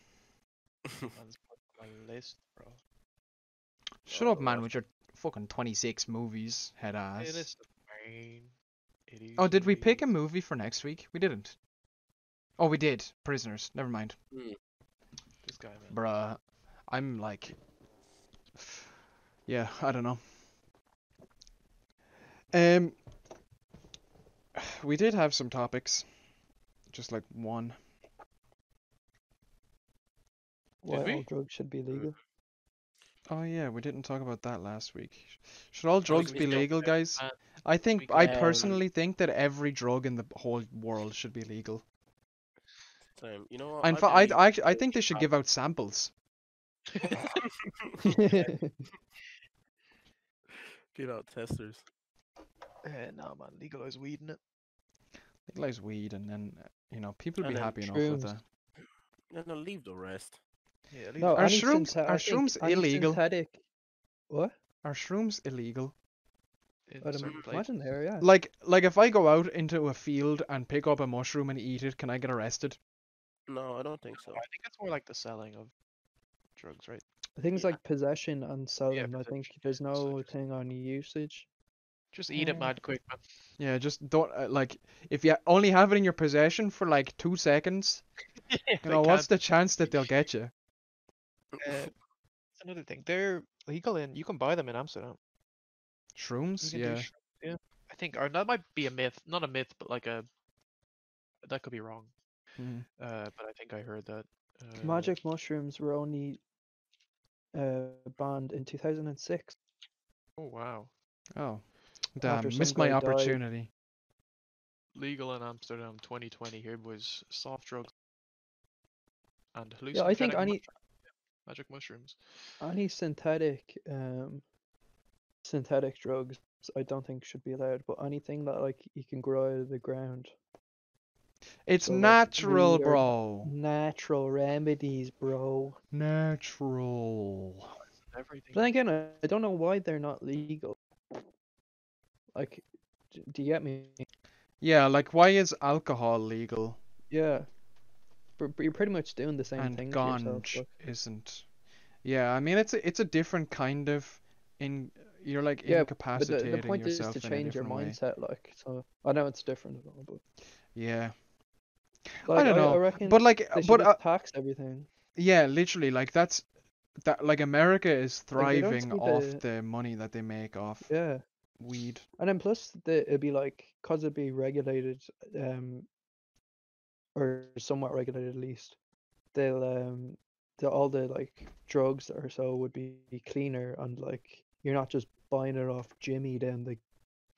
List, bro. Shut up, man, with your fucking 26 movies, head ass. It is amazing. Oh, did we pick a movie for next week? We didn't. Oh, we did. Prisoners. Never mind. This guy, man. Bruh. I'm like... yeah, I don't know. We did have some topics. Just like one. Why all drugs should be legal? Oh yeah, we didn't talk about that last week. Should all drugs be legal, guys? I think I personally think that every drug in the whole world should be legal. You know what? I think they should give out samples. Get out testers. Nah, man, legalize weed in it. Legalize weed, and then you know people will be happy enough with that. No, leave the rest. Yeah, no, are shrooms illegal? What? Are shrooms illegal? I'd imagine there, yeah. Like if I go out into a field and pick up a mushroom and eat it, can I get arrested? No, I don't think so. I think it's more like the selling of drugs, right? I think it's like possession and selling. Yeah, I think there's no thing on usage. Just eat it mad quick, man. Yeah, just don't like if you only have it in your possession for like 2 seconds. You know, what's the chance that they'll get you? That's another thing. They're legal in. You can buy them in Amsterdam. Shrooms, yeah. Shrooms, yeah. I think, or that might be a myth. Not a myth, but like a. That could be wrong. Mm. But I think I heard that. Magic mushrooms were only banned in 2006. Oh wow! Oh, damn! Missed my opportunity. Died. Legal in Amsterdam, 2020. Here was soft drugs and hallucinogenic. Yeah, I think any magic mushrooms. Any synthetic drugs, I don't think should be allowed. But anything that like you can grow out of the ground. It's so natural, bro. Natural remedies, bro. Natural. But then again, I don't know why they're not legal. Like, do you get me? Yeah, like, why is alcohol legal? Yeah. But you're pretty much doing the same thing. And ganj isn't. Yeah, I mean, it's a different kind of... You're like incapacitating yourself. The point is to change your mindset, like, so... I know it's different, but... Yeah. Like, I don't know, I reckon but tax everything. Yeah, literally, like that's like America is thriving off the money that they make off weed. And then plus it'd be like because it'd be regulated, or somewhat regulated at least. They'll all the like drugs or so would be cleaner and like you're not just buying it off Jimmy down the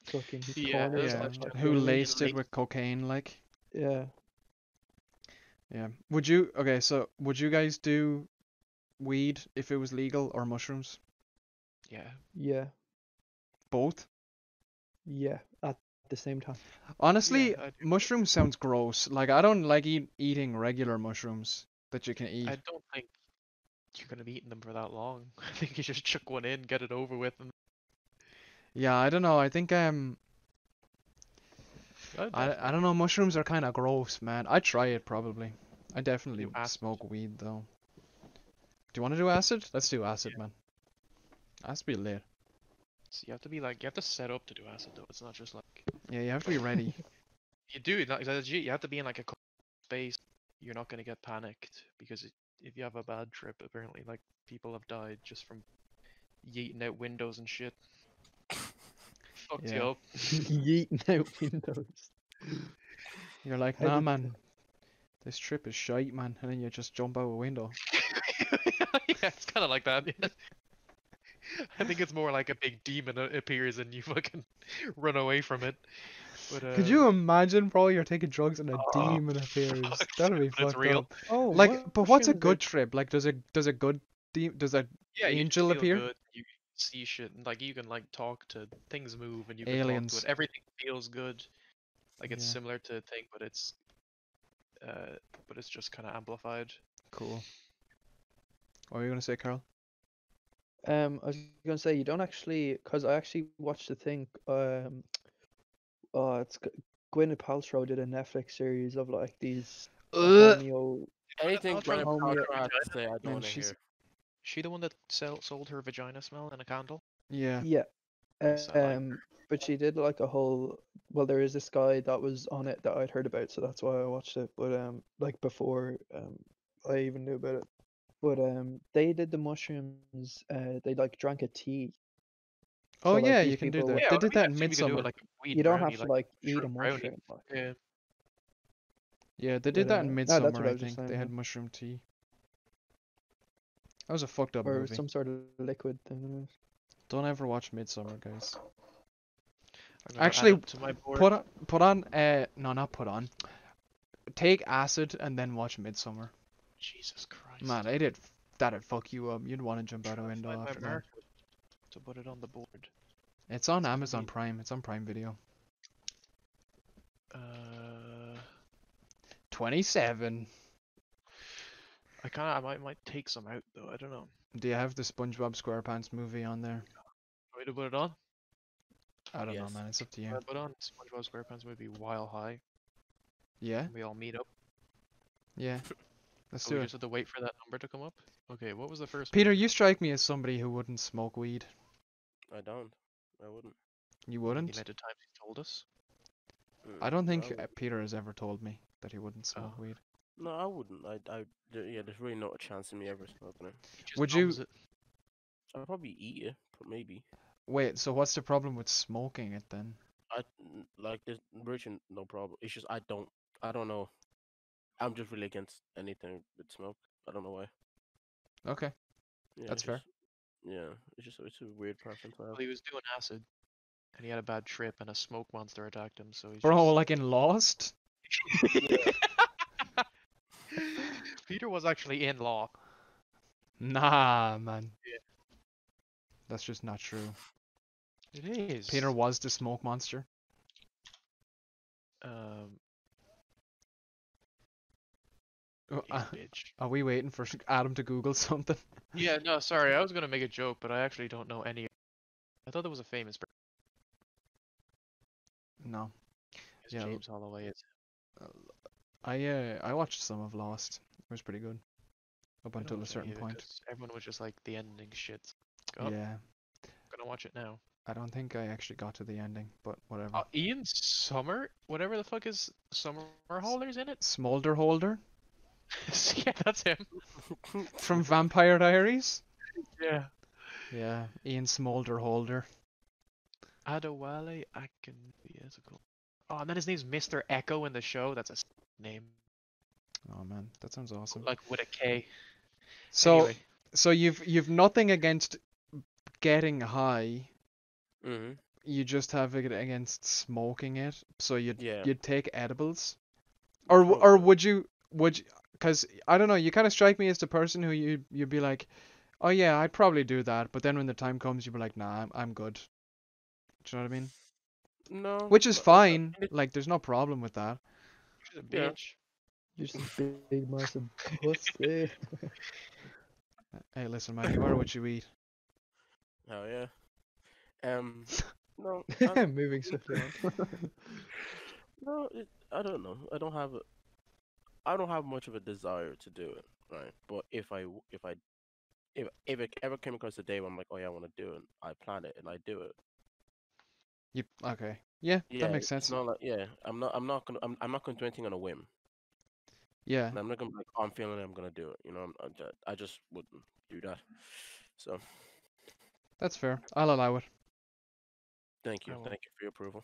fucking corner. Yeah. Who laced it with cocaine, like? Yeah. Yeah. Would you guys do weed if it was legal or mushrooms? Yeah. Yeah. Both? Yeah, at the same time. Honestly, mushrooms sounds gross. Like, I don't like eating regular mushrooms that you can eat. I don't think you're going to be eating them for that long. I think you just chuck one in, get it over with. Yeah, I don't know. I think I don't know. Mushrooms are kind of gross, man. I'd try it probably. I definitely would smoke weed though. Do you want to do acid? Let's do acid, man. That's be lit. So you have to set up to do acid though. It's not just like you have to be ready. You have to be in like a space. You're not gonna get panicked because if you have a bad trip, apparently like people have died just from yeeting out windows and shit. Fucked you up. Yeeting out windows. You're like, nah, man. This trip is shite, man. And then you just jump out a window. It's kind of like that. Yeah. I think it's more like a big demon appears and you fucking run away from it. But, could you imagine, bro? You're taking drugs and a demon appears. That'd be fucked up. Oh, like, but what's a good trip? Like, does a angel appear? Good. You see shit and like you can like talk to things, move, and you can talk to it. Everything feels good. Like it's similar to a thing, but it's just kind of amplified. Cool. What were you gonna say, Carl? I was gonna say you don't actually, cause I actually watched the thing. It's Gwyneth Paltrow did a Netflix series of like these. Anything Paltrow say, I don't want to hear. She the one that sold her vagina smell in a candle? Yeah. Yeah. But she did like a whole... Well, there is this guy that was on it that I'd heard about, so that's why I watched it. But like before I even knew about it. But they did the mushrooms. They like drank a tea. Oh, so, like, yeah, you can do that. They did that in Midsummer. You don't have to like eat a mushroom. Yeah. Yeah, they did that in Midsummer, I think. They had mushroom tea. That was a fucked up movie. Or some sort of liquid thing. Don't ever watch Midsummer, guys. Actually, take acid and then watch Midsummer. Jesus Christ. Man, that'd fuck you up. You'd want to jump out a window after that. To put it on the board. It's on Amazon Prime. It's on Prime Video. 27. I might take some out though. I don't know. Do you have the SpongeBob SquarePants movie on there? Want me to put it on? I don't know, man. It's up to you. But on SpongeBob SquarePants would be While High. Yeah. We all meet up. Yeah. Let's do it. We just have to wait for that number to come up. Okay, what was the first one? Peter, you strike me as somebody who wouldn't smoke weed. I don't. I wouldn't. You wouldn't? The amount of times he told us. I don't think Peter has ever told me that he wouldn't smoke weed. No, I wouldn't. Yeah, there's really not a chance of me ever smoking it. Would you? I'd probably eat it, but maybe. Wait, so what's the problem with smoking it then? There's really no problem. It's just I don't know. I'm just really against anything with smoke. I don't know why. Okay. Yeah, that's fair. Yeah, it's a weird preference. Well, he was doing acid, and he had a bad trip, and a smoke monster attacked him. So he's like in Lost. Peter was actually in law. Nah, man. Yeah. That's just not true. It is. Peter was the smoke monster. Bitch. Are we waiting for Adam to Google something? Yeah, no, sorry. I was going to make a joke, but I actually don't know any. I thought that was a famous person. No. Yeah, James Holloway is. I watched some of Lost. It was pretty good. Up until a certain point. Everyone was just like, the ending shit. Oh, yeah. I'm gonna watch it now. I don't think I actually got to the ending, but whatever. Ian Summer? Whatever the fuck is Summerholder's in it? Smolderholder? Yeah, that's him. From Vampire Diaries? Yeah. Yeah, Ian Smolderholder. Adewale Akinbiesical. Oh, and then his name's Mr. Echo in the show. That's a name. Oh man, that sounds awesome. Like with a K. So, anyway. So you've nothing against getting high. Mm-hmm. You just have it against smoking it. So you'd take edibles, or would you? Because I don't know. You kind of strike me as the person who you'd be like, oh yeah, I'd probably do that. But then when the time comes, you'd be like, nah, I'm good. Do you know what I mean? No. Which is fine. Like, there's no problem with that. She's a bitch. You're just a big massive pussy. Hey, listen, man. You are what you eat. Oh yeah. No. Moving swiftly on. No, I don't know. I don't have much of a desire to do it, right? But if it ever came across a day when I'm like, oh yeah, I want to do it, I plan it and I do it. Okay. Yeah, that makes sense. Not like, I'm not going to do anything on a whim. Yeah. And I'm not going to be like, oh, I'm feeling it, I'm going to do it. You know, I just wouldn't do that. So. That's fair. I'll allow it. Thank you. Thank you for your approval.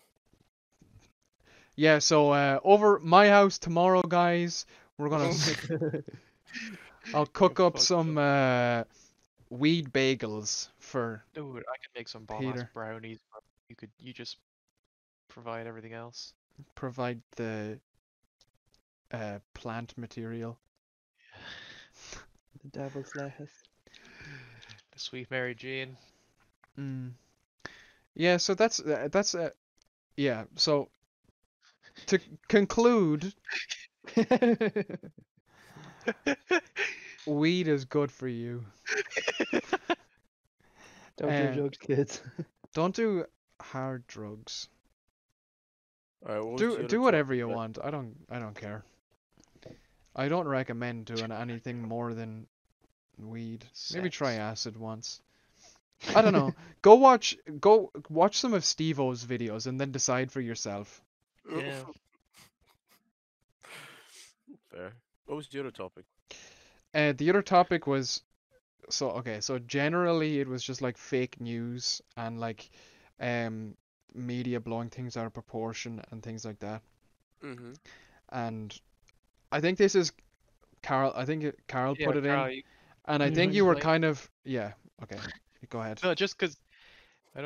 Yeah, so over my house tomorrow, guys, we're going to... I'll cook up some weed bagels for Peter. Dude, I could make some bomb-ass brownies. You just provide everything else. Provide the... plant material. The devil's lettuce. The sweet Mary Jean. Yeah, so that's so to conclude, weed is good for you. Don't do drugs, kids. Don't do hard drugs. All right, do whatever you want. I don't care. I don't recommend doing anything more than weed. Sex. Maybe try acid once. I don't know. Go watch some of Steve-O's videos and then decide for yourself. Yeah. Fair. What was the other topic? The other topic was so generally it was just like fake news and like media blowing things out of proportion and things like that. Mm-hmm. And I think this is Carl. I think Carl put it in, and I think you were kind of Okay, go ahead. No, just because I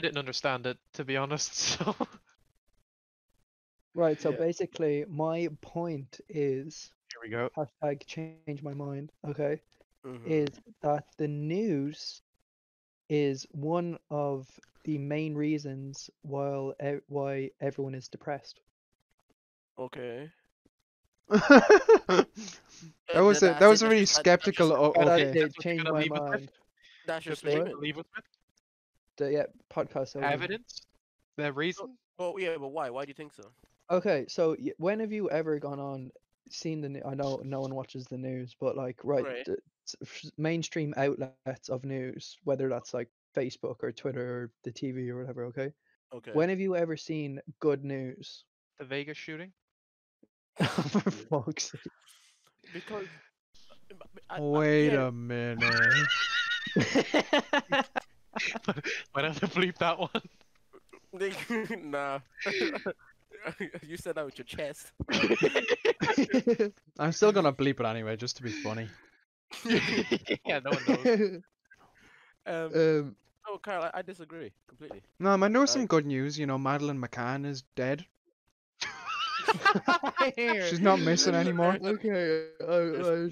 didn't understand it, to be honest. So. Right. So basically, my point is. Here we go. # change my mind. Okay. Mm-hmm. Is that the news is one of the main reasons why everyone is depressed. Okay. that was a really skeptical. Changed my mind. That's just leave it with. Yeah, podcast. Evidence Their reason? Well, yeah, but why? Why do you think so? Okay, so when have you ever gone on, seen the news? I know no one watches the news, but like, right. Mainstream outlets of news, whether that's like Facebook or Twitter or the TV or whatever, okay? Okay. When have you ever seen good news? The Vegas shooting? For fuck's sake. Because... Wait a minute. Might have to bleep that one. Nah. You said that with your chest. I'm still gonna bleep it anyway, just to be funny. Yeah, no one knows. Oh, Kyle, I disagree completely. No, I know some good news. You know, Madeleine McCann is dead. She's not missing anymore. Okay,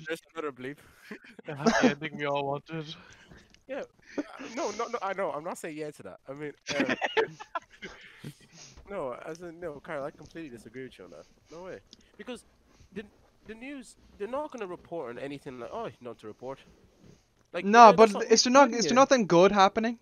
just another bleep. I think we all wanted. Yeah, no, I know. I'm not saying yeah to that. I mean, no, as in no, Kyle, I completely disagree with you on that. No way, because the news, they're not gonna report on anything like, oh, not to report. Like, no, but it's nothing good happening.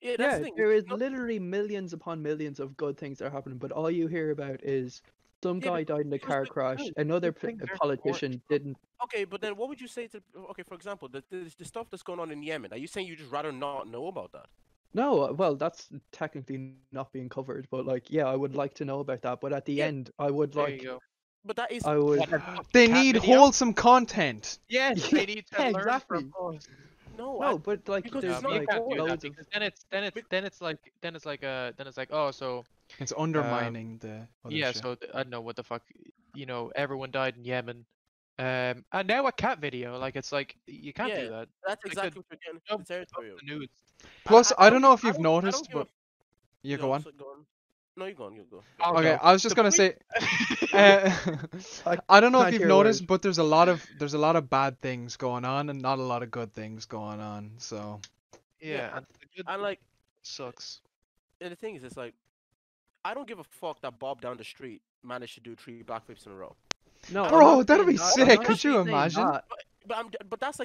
Yeah, that's the thing. There is literally millions upon millions of good things that are happening, but all you hear about is some guy died in a car crash. Another politician didn't. Okay, but then what would you say to? Okay, for example, the stuff that's going on in Yemen. Are you saying you just rather not know about that? No, well, that's technically not being covered, but like, yeah, I would like to know about that. But at the end, I would like. But that is. They need wholesome content. Yes, they need to learn from us. No, but like, there's like loads of. Then it's like oh, so it's undermining the. Yeah, shit. So I don't know what the fuck. You know, everyone died in Yemen. And now a cat video. Like it's like you can't do that. That's exactly what you're doing. The territory. News. Plus, I don't know if you've noticed, but you go on. No, you go on, you go. Okay, I was just gonna say, I don't know if you've noticed, but there's a lot of bad things going on and not a lot of good things going on. So yeah, and like sucks. And the thing is, it's like I don't give a fuck that Bob down the street managed to do 3 backflips in a row. No, bro, that'd be sick. Could you imagine? But that's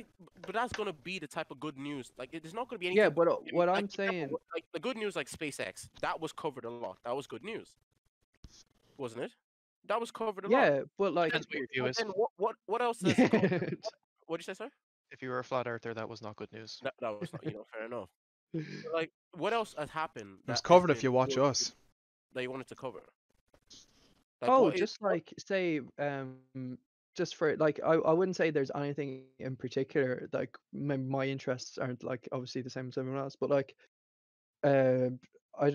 gonna be the type of good news. Like, there's not gonna be any. Yeah, but what I'm saying, like the good news, like SpaceX, that was covered a lot. That was good news, wasn't it? That was covered a lot. Yeah, but like, what else? What did you say, sir? If you were a flat earther, that was not good news. That was not, you know, fair enough. Like, what else has happened? It's covered if you watch us. That you wanted to cover. Like, oh, just like say, just for like, I wouldn't say there's anything in particular. Like my interests aren't like obviously the same as everyone else, but like, I don't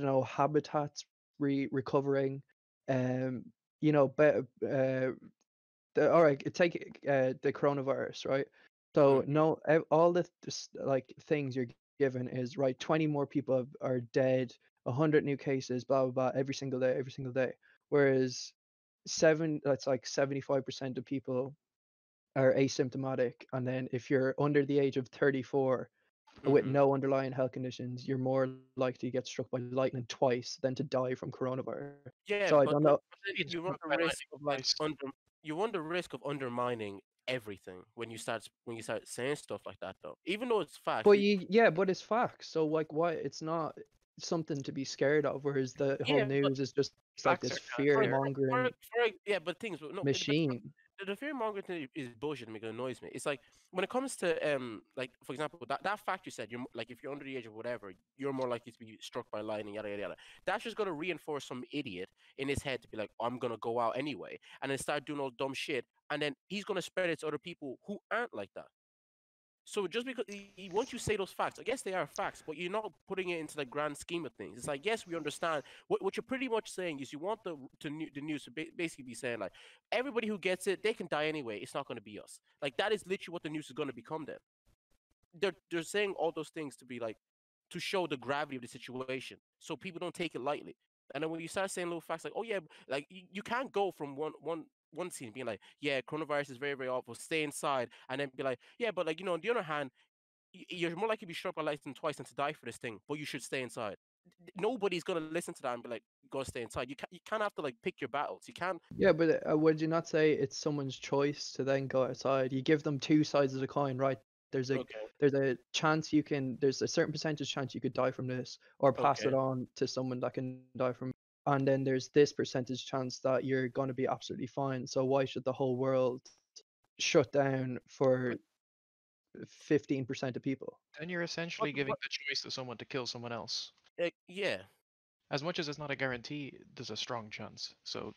know, habitats recovering, you know, all right, take the coronavirus, right? So no, all the like things you're given is right. 20 more people are dead, 100 new cases, blah blah blah, every single day. Whereas that's like 75% of people are asymptomatic, and then if you're under the age of 34 with no underlying health conditions, you're more likely to get struck by lightning twice than to die from coronavirus. Yeah, so I don't know. You run the risk of like you run the risk of undermining everything when you start saying stuff like that, though. Even though it's facts. But but it's facts. So like, why it's not something to be scared of, whereas the whole news is just like this fear-mongering machine. The fear-mongering thing is bullshit and it annoys me. It's like, when it comes to, like, for example, that fact you said, you're like, if you're under the age of whatever, you're more likely to be struck by lightning, yada, yada, yada. That's just going to reinforce some idiot in his head to be like, I'm going to go out anyway, and then start doing all dumb shit, and then he's going to spread it to other people who aren't like that. So just because once you say those facts, I guess they are facts, but you're not putting it into the grand scheme of things. It's like, yes, we understand. What you're pretty much saying is you want the news to basically be saying, like, everybody who gets it, they can die anyway. It's not going to be us. Like, that is literally what the news is going to become then. They're saying all those things to be like, to show the gravity of the situation, so people don't take it lightly. And then when you start saying little facts like, oh, yeah, like, you can't go from one scene being like, yeah, coronavirus is very, very awful, stay inside, and then be like, yeah, but like, you know, on the other hand, you're more likely to be struck by lightning twice than to die for this thing, but you should stay inside. Nobody's gonna listen to that and be like, go stay inside. You can't have to like pick your battles. You can't. Yeah, but would you not say it's someone's choice to then go outside? You give them two sides of the coin, right? There's a there's a certain percentage chance you could die from this, or pass it on to someone that can die from it. And then there's this percentage chance that you're going to be absolutely fine. So why should the whole world shut down for 15% of people? Then you're essentially giving the choice to someone to kill someone else. Yeah. As much as it's not a guarantee, there's a strong chance. So,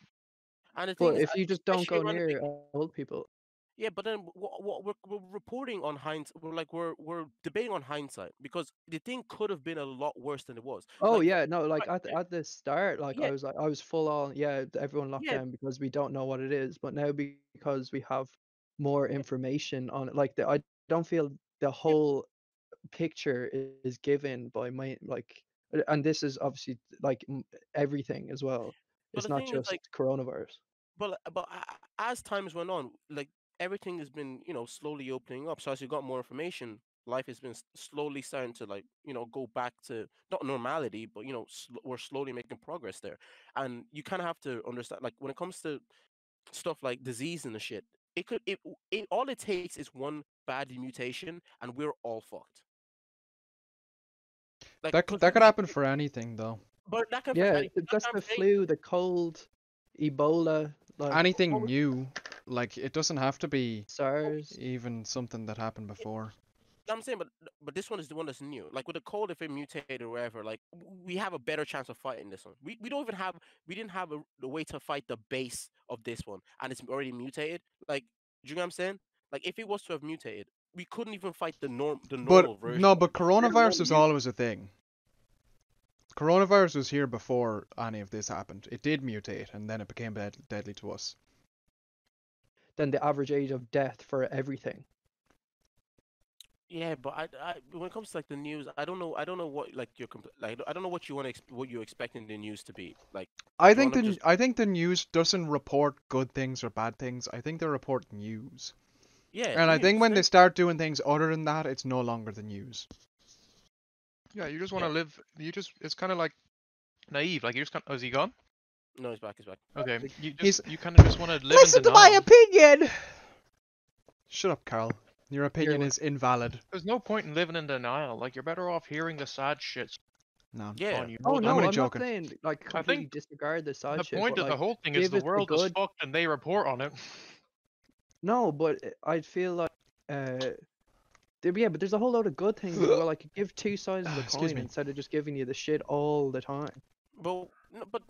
and well, if you just don't go near old people. Yeah, but then what we're reporting on hindsight. We're debating on hindsight, because the thing could have been a lot worse than it was. Oh yeah, no, like at the start, I was full on. Yeah, everyone locked down because we don't know what it is. But now because we have more information on it, like I don't feel the whole picture is given by my and this is obviously like everything as well. It's not just coronavirus. But as times went on, everything has been, slowly opening up. So as you got more information, life has been slowly starting to, go back to not normality, but, we're slowly making progress there. And you kind of have to understand, when it comes to stuff like disease and the shit, all it takes is one bad mutation and we're all fucked. That could happen for anything, though. But that could just the flu, the cold, Ebola, anything new. It doesn't have to be SARS, even something that happened before. I'm saying, but this one is the one that's new. Like with the cold, if it mutated or whatever, we have a better chance of fighting this one. We don't even have a way to fight the base of this one, and it's already mutated. Do you know what I'm saying? If it was to have mutated, we couldn't even fight the normal version. No, but coronavirus is always a thing. Coronavirus was here before any of this happened. It did mutate, and then it became deadly to us. Than the average age of death for everything. Yeah, but I when it comes to the news, I don't know what I don't know what you want what you're expecting the news to be like. I think the news doesn't report good things or bad things. I think they report news. Yeah. And I think when they start doing things other than that, it's no longer the news. Yeah, you just want to live. It's kind of naive. Oh, is he gone? No, he's back. Okay, you kind of just want to live. Listen to my opinion. Shut up, Carl. Your opinion is invalid. There's no point in living in denial. You're better off hearing the sad shit. No. Yeah. Oh no, I'm joking. Not saying completely disregard the sad shit. The point of the whole thing is the world is fucked and they report on it. No, but I feel yeah, but there's a whole lot of good things where give two sides of the coin instead of just giving you the shit all the time. Well, no, but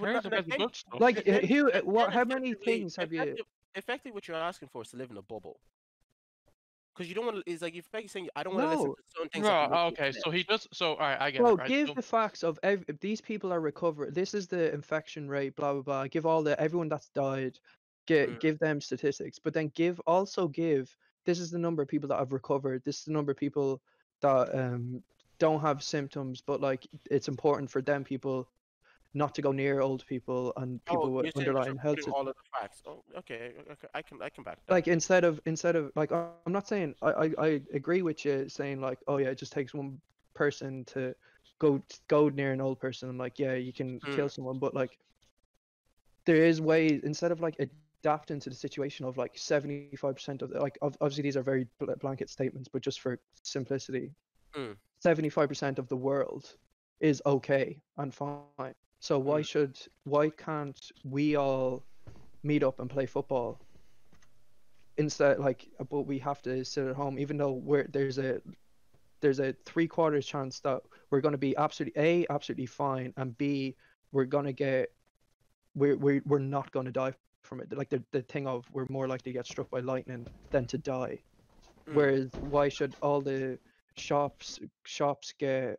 how many things have you? Effectively, what you're asking for is to live in a bubble. Because you don't want to. It's you're effectively saying I don't want to listen to certain things. So he does. So all right, I get it. Right, give the facts of these people are recovering. This is the infection rate. Blah blah blah. Give everyone that's died. Give them statistics, but then give this is the number of people that have recovered. This is the number of people that don't have symptoms, but it's important for them people not to go near old people and people with underlying health. All of the facts. Oh, okay, I can back that. Instead of I'm not saying I agree with you saying oh yeah, it just takes one person to go near an old person. I'm yeah, you can kill someone, but there is ways instead of adapting to the situation of 75% of the, obviously these are very blanket statements, but just for simplicity. 75% of the world is okay and fine. So why can't we all meet up and play football? Instead, but we have to sit at home, even though there's a 3/4 chance that we're going to be absolutely fine, and B, we're not going to die from it. The thing of we're more likely to get struck by lightning than to die. Whereas why should all the shops get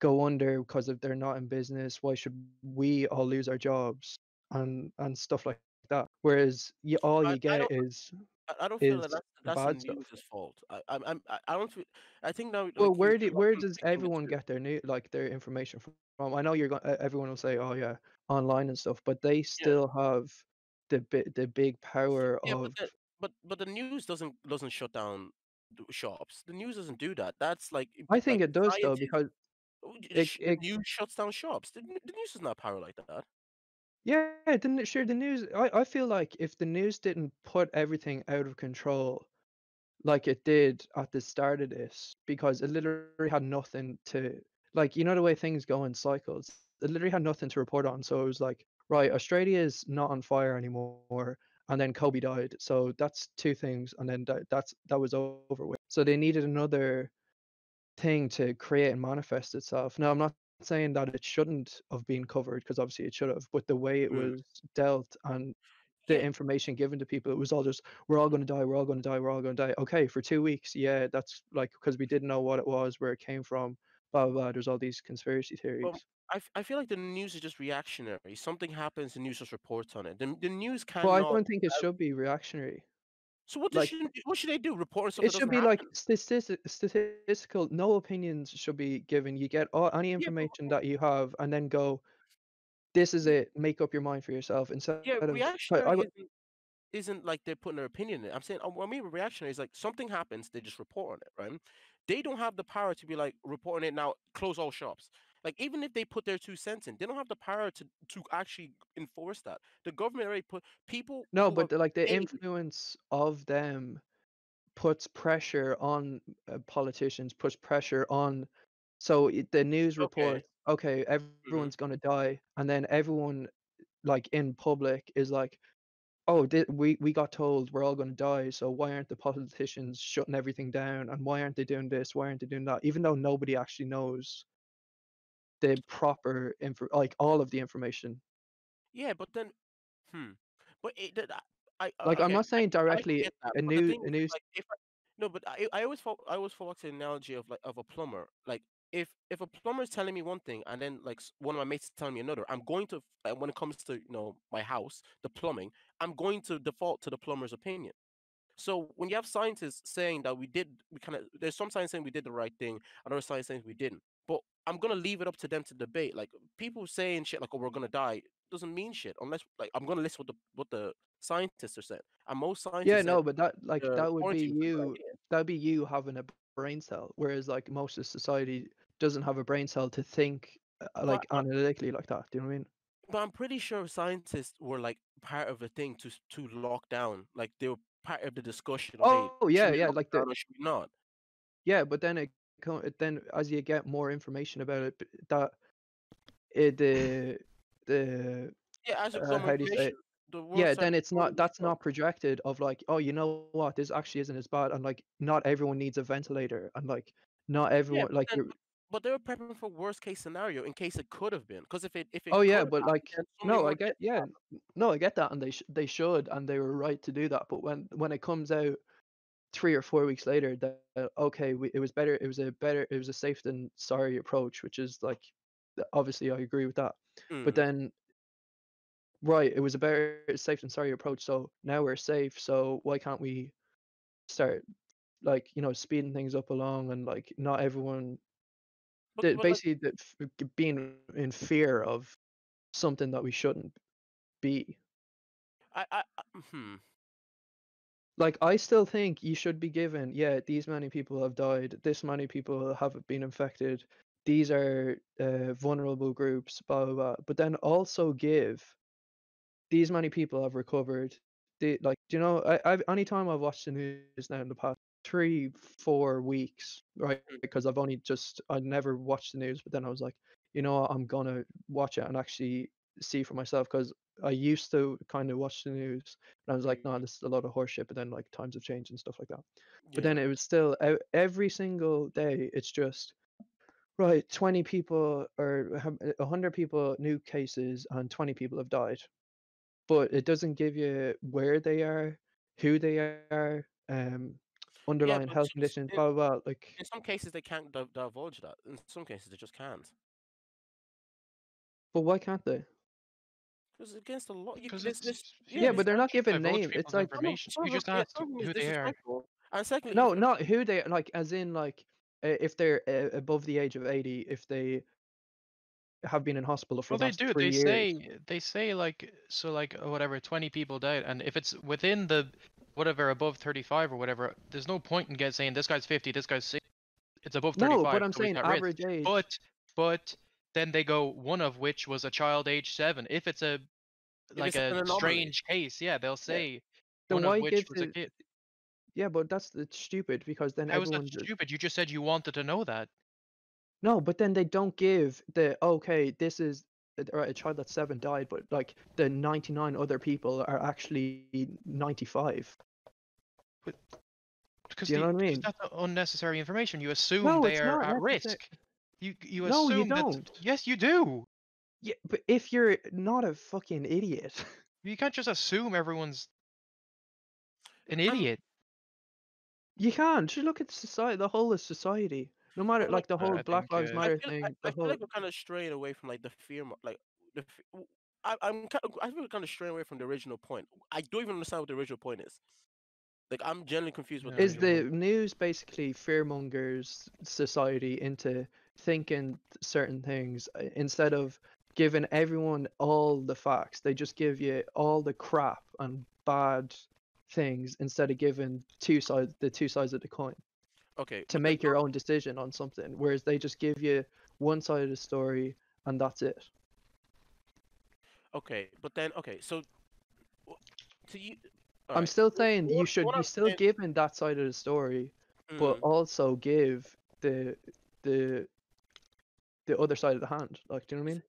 go under because if they're not in business? Why should we all lose our jobs and stuff like that? Whereas I don't feel that's the news's fault. I think now. Well, where does everyone get their new their information from? I know everyone will say, oh yeah, online and stuff, but they still have the big power of. But the news doesn't shut down shops. The news doesn't do that. That's I think it does though, because it news shuts down shops. The news is not power like that. Yeah, the news. I feel if the news didn't put everything out of control, like it did at the start of this, because it literally had nothing to, like, you know, the way things go in cycles, it literally had nothing to report on. So it was like, right, Australia is not on fire anymore. And then Kobe died. So that's two things. And then that was over with. So they needed another thing to create and manifest itself. Now, I'm not saying that it shouldn't have been covered, because obviously it should have, but the way it was dealt and the information given to people, it was all just, we're all going to die, we're all going to die, we're all going to die. Okay, for 2 weeks. Yeah, that's like, because we didn't know what it was, where it came from, blah, blah, blah. There's all these conspiracy theories. Well, I feel like the news is just reactionary. Something happens, the news just reports on it. The news can't. Well, I don't think it should be reactionary. So what, like, what should they do? Report on something? It should be like statistical. No opinions should be given. You get any information that you have, and then go, this is it. Make up your mind for yourself. Instead of reactionary isn't like they're putting their opinion in it. I'm saying, I mean, reactionary is like something happens, they just report on it, right? They don't have the power to be like, reporting it now, close all shops. Like, even if they put their 2 cents in, they don't have the power to actually enforce that. The government already put people... No, but like the influence of them puts pressure on politicians, puts pressure on... So the news report, okay, everyone's going to die. And then everyone, like, in public is like, oh, we got told we're all going to die, so why aren't the politicians shutting everything down? And why aren't they doing this? Why aren't they doing that? Even though nobody actually knows the proper info, like all of the information. Yeah, but then, but I'm not saying directly a news. Like, I always fall back to the analogy of like of a plumber. Like if a plumber is telling me one thing and then like one of my mates is telling me another, I'm going to when it comes to my house, the plumbing, I'm going to default to the plumber's opinion. So when you have scientists saying that there's some science saying we did the right thing, another science saying we didn't. But I'm gonna leave it up to them to debate. Like people saying shit like, "Oh, we're gonna die," doesn't mean shit unless like I'm gonna listen to what the scientists are saying. And most scientists, but that like that would be you. That'd be you having a brain cell, whereas like most of society doesn't have a brain cell to think like analytically like that. Do you know what I mean? But I'm pretty sure scientists were like part of the thing to lock down. Like they were part of the discussion. Oh yeah, like that. Not. Yeah, but then then as you get more information about it, that then it's not not projected of like, oh, you know what, this actually isn't as bad, and like not everyone needs a ventilator, and like not everyone but they were prepping for worst case scenario in case it could have been, because if it I get that, and they should, and they were right to do that, but when it comes out 3 or 4 weeks later that it was a safe than sorry approach, which is like obviously I agree with that, but then it was a better safe than sorry approach, so now we're safe, so why can't we start like speeding things up along, and like not everyone being in fear of something that we shouldn't be. Like, I still think you should be given, these many people have died, this many people have been infected, these are vulnerable groups, blah, blah, blah. But then also give, these many people have recovered. Anytime I've watched the news now in the past 3-4 weeks, right? Because I never watched the news, but then I was like, I'm going to watch it and actually see for myself, because I used to kind of watch the news and I was like, no, this is a lot of horseshit, but then like times have changed and stuff like that. But then it was still every single day it's just 20 people or 100 people new cases and 20 people have died, but it doesn't give you where they are, who they are, underlying health conditions, blah, blah, blah. Like in some cases they can't divulge that, in some cases they just can't. But why can't they? Because against the law. But they're not given names. It's like you just asked who they are. And secondly, not who they are. Like, as in, like, if they're above the age of 80, if they have been in hospital for the last 3 years. They say like, so like whatever, 20 people died, and if it's within the whatever above 35 or whatever, there's no point in saying this guy's 50, this guy's 60. It's above 35. No, but I'm saying average age. But. Then they go, one of which was a child age 7. If it's a strange case, they'll say one of which was a kid. Yeah, but it's stupid because then everyone... How is that stupid? You just said you wanted to know that. No, but then they don't give the, okay, this is... a child that's 7 died, but like the 99 other people are actually 95. Because you know what I mean? That's unnecessary information. You assume they are at risk. You assume no, you don't. Yes, you do. Yeah, but if you're not a fucking idiot, you can't just assume everyone's an idiot. You can't. Just look at society. The whole of society. No matter, like the whole Black Lives Matter thing. I feel like we're kind of straying away from like the fear, like the. I feel kind of straying away from the original point. I don't even understand what the original point is. Like, I'm generally confused with. Is the news basically fearmongers society into thinking certain things instead of giving everyone all the facts? They just give you all the crap and bad things instead of giving the two sides of the coin. Okay. To make your own decision on something, whereas they just give you one side of the story and that's it. Okay, but then so you. I'm still saying you should be still giving that side of the story, but also give the other side of the hand. Like, do you know what I mean?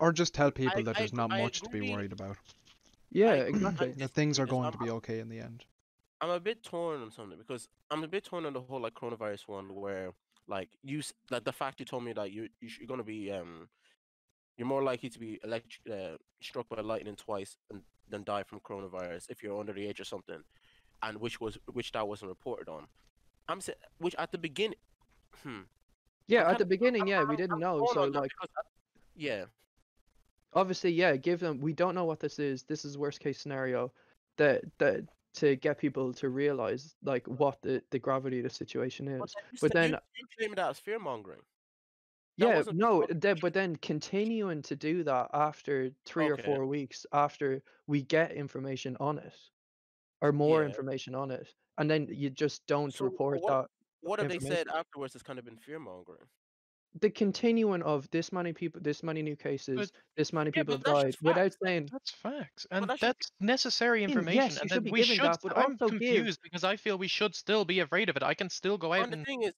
Or just tell people that there's not much to be worried about. Yeah, exactly. That things are going to be okay in the end. I'm a bit torn on something because I'm a bit torn on the whole like coronavirus one, where like the fact you told me that you're gonna be you're more likely to be struck by lightning twice and then die from coronavirus if you're under the age or something, and which wasn't reported on. I'm saying which at the beginning. Yeah, at the beginning, we didn't know. So like, yeah, obviously, yeah. Give them. We don't know what this is. This is worst case scenario. That to get people to realize like what the gravity of the situation is. But then you claim that as fearmongering. Yeah, no, but then continuing to do that after 3 or 4 weeks after we get information on it, or more information on it, and then you just don't report that. What have they said afterwards has kind of been fearmongering? The continuing of this many people, this many new cases, this many people have died, without saying that's facts, and that's necessary information. Yes, and then we should. I'm confused because I feel we should still be afraid of it. I can still go out and. The thing is,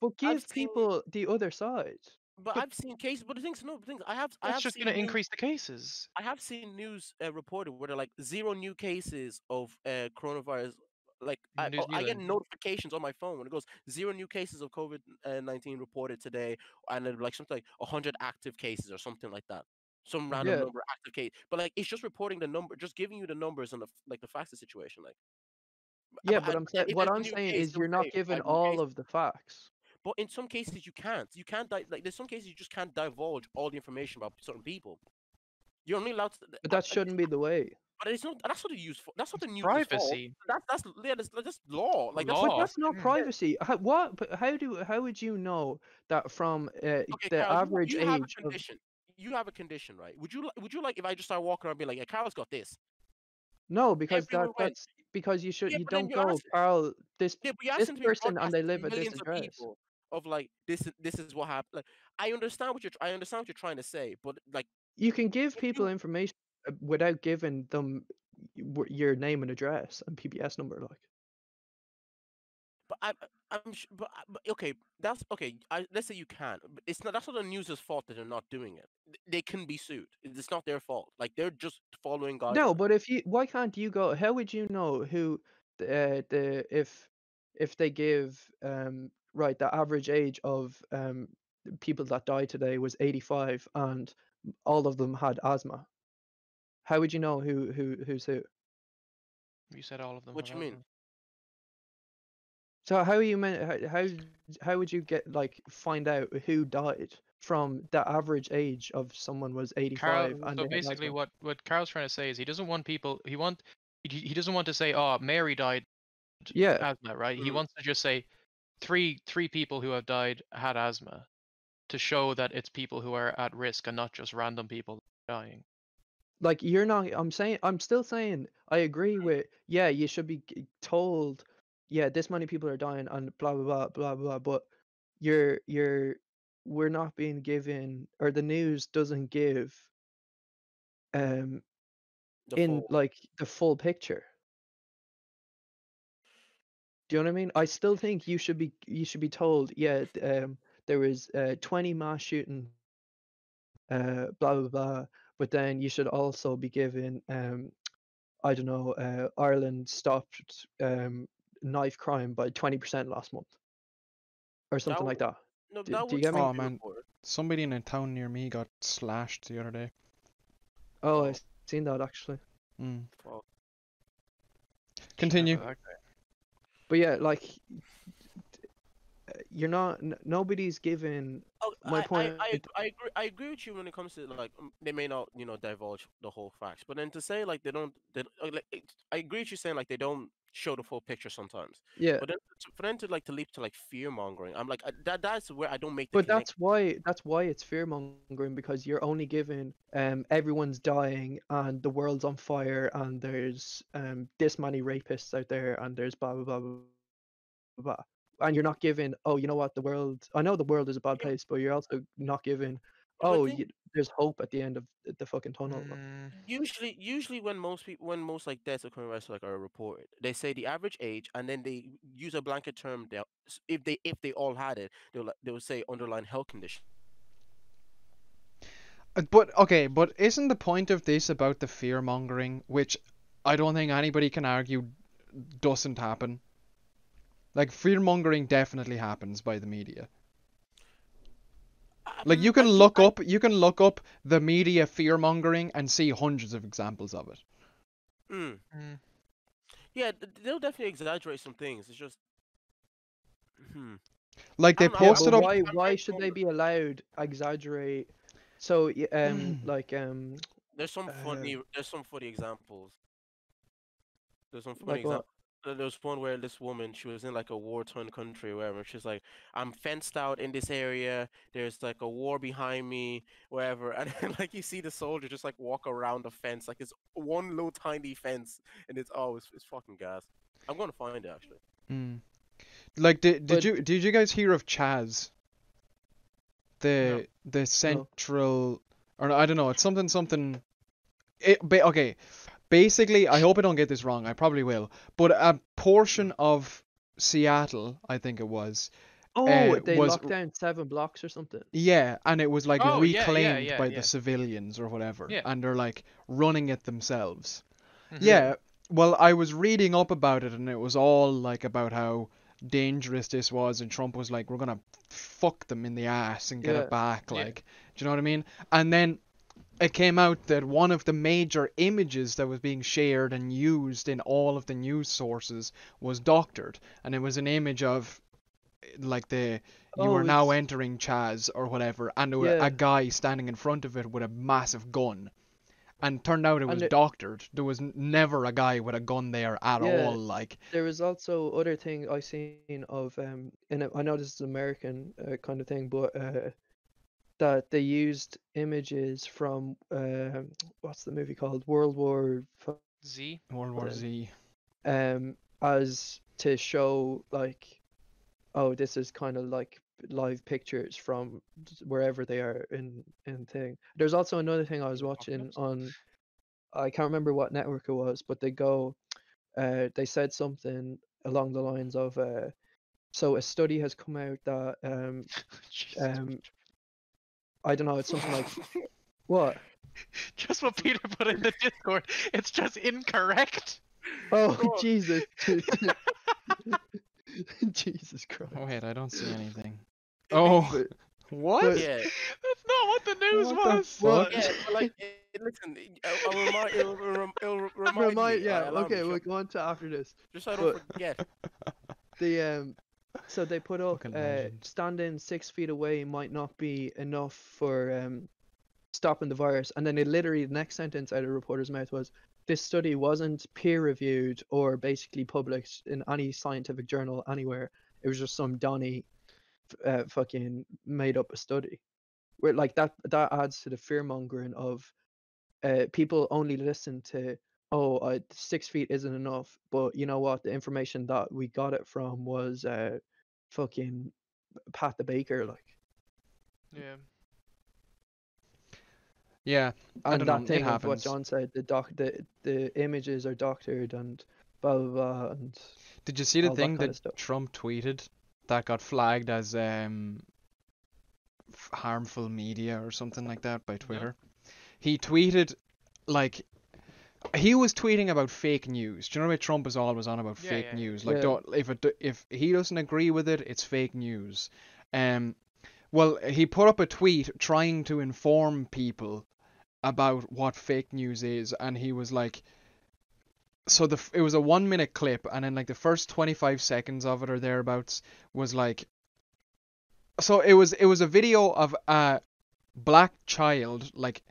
but give people the other side. But I've seen cases. But the thing is, I have. It's just going to increase the cases. I have seen news reported where they're like 0 new cases of coronavirus. Like I get notifications on my phone when it goes 0 new cases of COVID-19 reported today, and then like something like 100 active cases or something like that, some random number of active cases. But like it's just reporting the number, just giving you the numbers and the facts of the situation. Like but what I'm saying is you're not given all of the facts. But in some cases you can't like there's some cases you just can't divulge all the information about certain people. You're only allowed to. But that shouldn't be the way. But it's not. That's not the use. That's not the new privacy. That's law. Like law. But that's not privacy. How, what? But how would you know that from the Carol, average you have age? You have a condition, right? Would you like if I just start walking around and be like, Carol's got this? No, because that's because you should. Yeah, you don't go, Carol. This person and they live at this address. Of like this is what happened. Like, I understand what you're trying to say, but like you can give people information without giving them your name and address and PBS number, like. But let's say you can. It's not. That's not the news's fault that they're not doing it. They can be sued. It's not their fault. Like they're just following guidelines. No, but why can't you go? How would you know who if they give the average age of people that died today was 85 and all of them had asthma? How would you know who's who? You said all of them. What do you mean? So how would you get find out who died from the average age of someone was 85? Carl, so basically, what Carl's trying to say is he doesn't want people. He doesn't want to say, oh, Mary died. Yeah. Asthma, right? He wants to just say three people who have died had asthma, to show that it's people who are at risk and not just random people dying. Like you're not. I'm still saying. I agree with. Yeah, you should be told. Yeah, this many people are dying and blah blah blah blah blah. But we're not being given, or the news doesn't give. The full picture. Do you know what I mean? I still think you should be told, yeah, there was 20 mass shooting, blah blah blah. But then you should also be given, I don't know, Ireland stopped knife crime by 20% last month, or something like that. No, that do you get me? Oh man, somebody in a town near me got slashed the other day. Oh, I've seen that actually. Mm. Well, continue. Okay. But yeah, like, you're not. Nobody's given. Oh, my point. I agree with you when it comes to, like, they may not, you know, divulge the whole facts, but then to say like they don't. I agree with you saying like they don't show the full picture sometimes. Yeah. But then for them to like to leap to like fear mongering, I'm like that's where I don't make the connection. That's why it's fear mongering, because you're only given everyone's dying and the world's on fire and there's this many rapists out there and there's blah blah blah blah blah. And you're not given, oh, you know what, the world, I know the world is a bad place, but you're also not given, oh, there's hope at the end of the fucking tunnel. Usually when most like deaths occurring are reported, they say the average age, and then they use a blanket term. If they all had it, they will say underlying health condition. But isn't the point of this about the fear mongering, which I don't think anybody can argue doesn't happen? Like, fear mongering definitely happens by the media. Like, you can look up the media fear mongering and see hundreds of examples of it. Mm. Mm. Yeah, they'll definitely exaggerate some things. It's just, like they posted up. Why should they be allowed exaggerate? So there's some funny examples. There's some funny examples. There was one where this woman, she was in like a war-torn country, wherever. She's like, I'm fenced out in this area. There's like a war behind me, wherever. And then, like, you see the soldier just like walk around the fence, like it's one little tiny fence, and it's fucking gas. I'm gonna find it actually. Mm. Like, did you guys hear of CHAZ? The central, or I don't know, it's something. Okay. Basically, I hope I don't get this wrong, I probably will, but a portion of Seattle, I think it was. Oh, they locked down 7 blocks or something. Yeah, and it was like reclaimed by the civilians or whatever, and they're like running it themselves. Mm-hmm. Yeah, well, I was reading up about it, and it was all like about how dangerous this was, and Trump was like, we're gonna fuck them in the ass and get it back, like, do you know what I mean? And then it came out that one of the major images that was being shared and used in all of the news sources was doctored, and it was an image of, like, now entering CHAZ or whatever, and there was a guy standing in front of it with a massive gun, and turned out it was doctored. There was never a guy with a gun there at all. Like, there was also other thing I seen of, and I know this is American kind of thing, but that they used images from what's the movie called, World War Z, as to show like, oh, this is kind of like live pictures from wherever they are in thing. There's also another thing I was watching on, I can't remember what network it was, but they go, they said something along the lines of, so a study has come out that I don't know, it's something like, what? Just what Peter put in the Discord. It's just incorrect. Oh, Jesus. Jesus Christ. Oh, wait, I don't see anything. Oh, what? Yeah. That's not what the news was. Well, yeah, like, listen, it'll remind me. Yeah, okay, we'll go on to after this. Just so I don't forget. So they put up, standing 6 feet away might not be enough for stopping the virus. And then the next sentence out of the reporter's mouth was, this study wasn't peer-reviewed or basically published in any scientific journal anywhere. It was just some Donnie fucking made up a study. Where, like, that adds to the fear-mongering of people only listen to, oh, 6 feet isn't enough, but you know what? The information that we got it from was fucking Pat the Baker, like. Yeah. Yeah, and that thing of what John said, the images are doctored, and blah blah blah. And did you see the thing that Trump tweeted that got flagged as harmful media or something like that by Twitter? Yeah. He tweeted, like, he was tweeting about fake news. Do you know what Trump is always on about? Fake news. Like, if he doesn't agree with it, it's fake news. Well, he put up a tweet trying to inform people about what fake news is, and he was like, so it was a 1-minute clip, and then like the first 25 seconds of it or thereabouts was like, so it was a video of a black child, like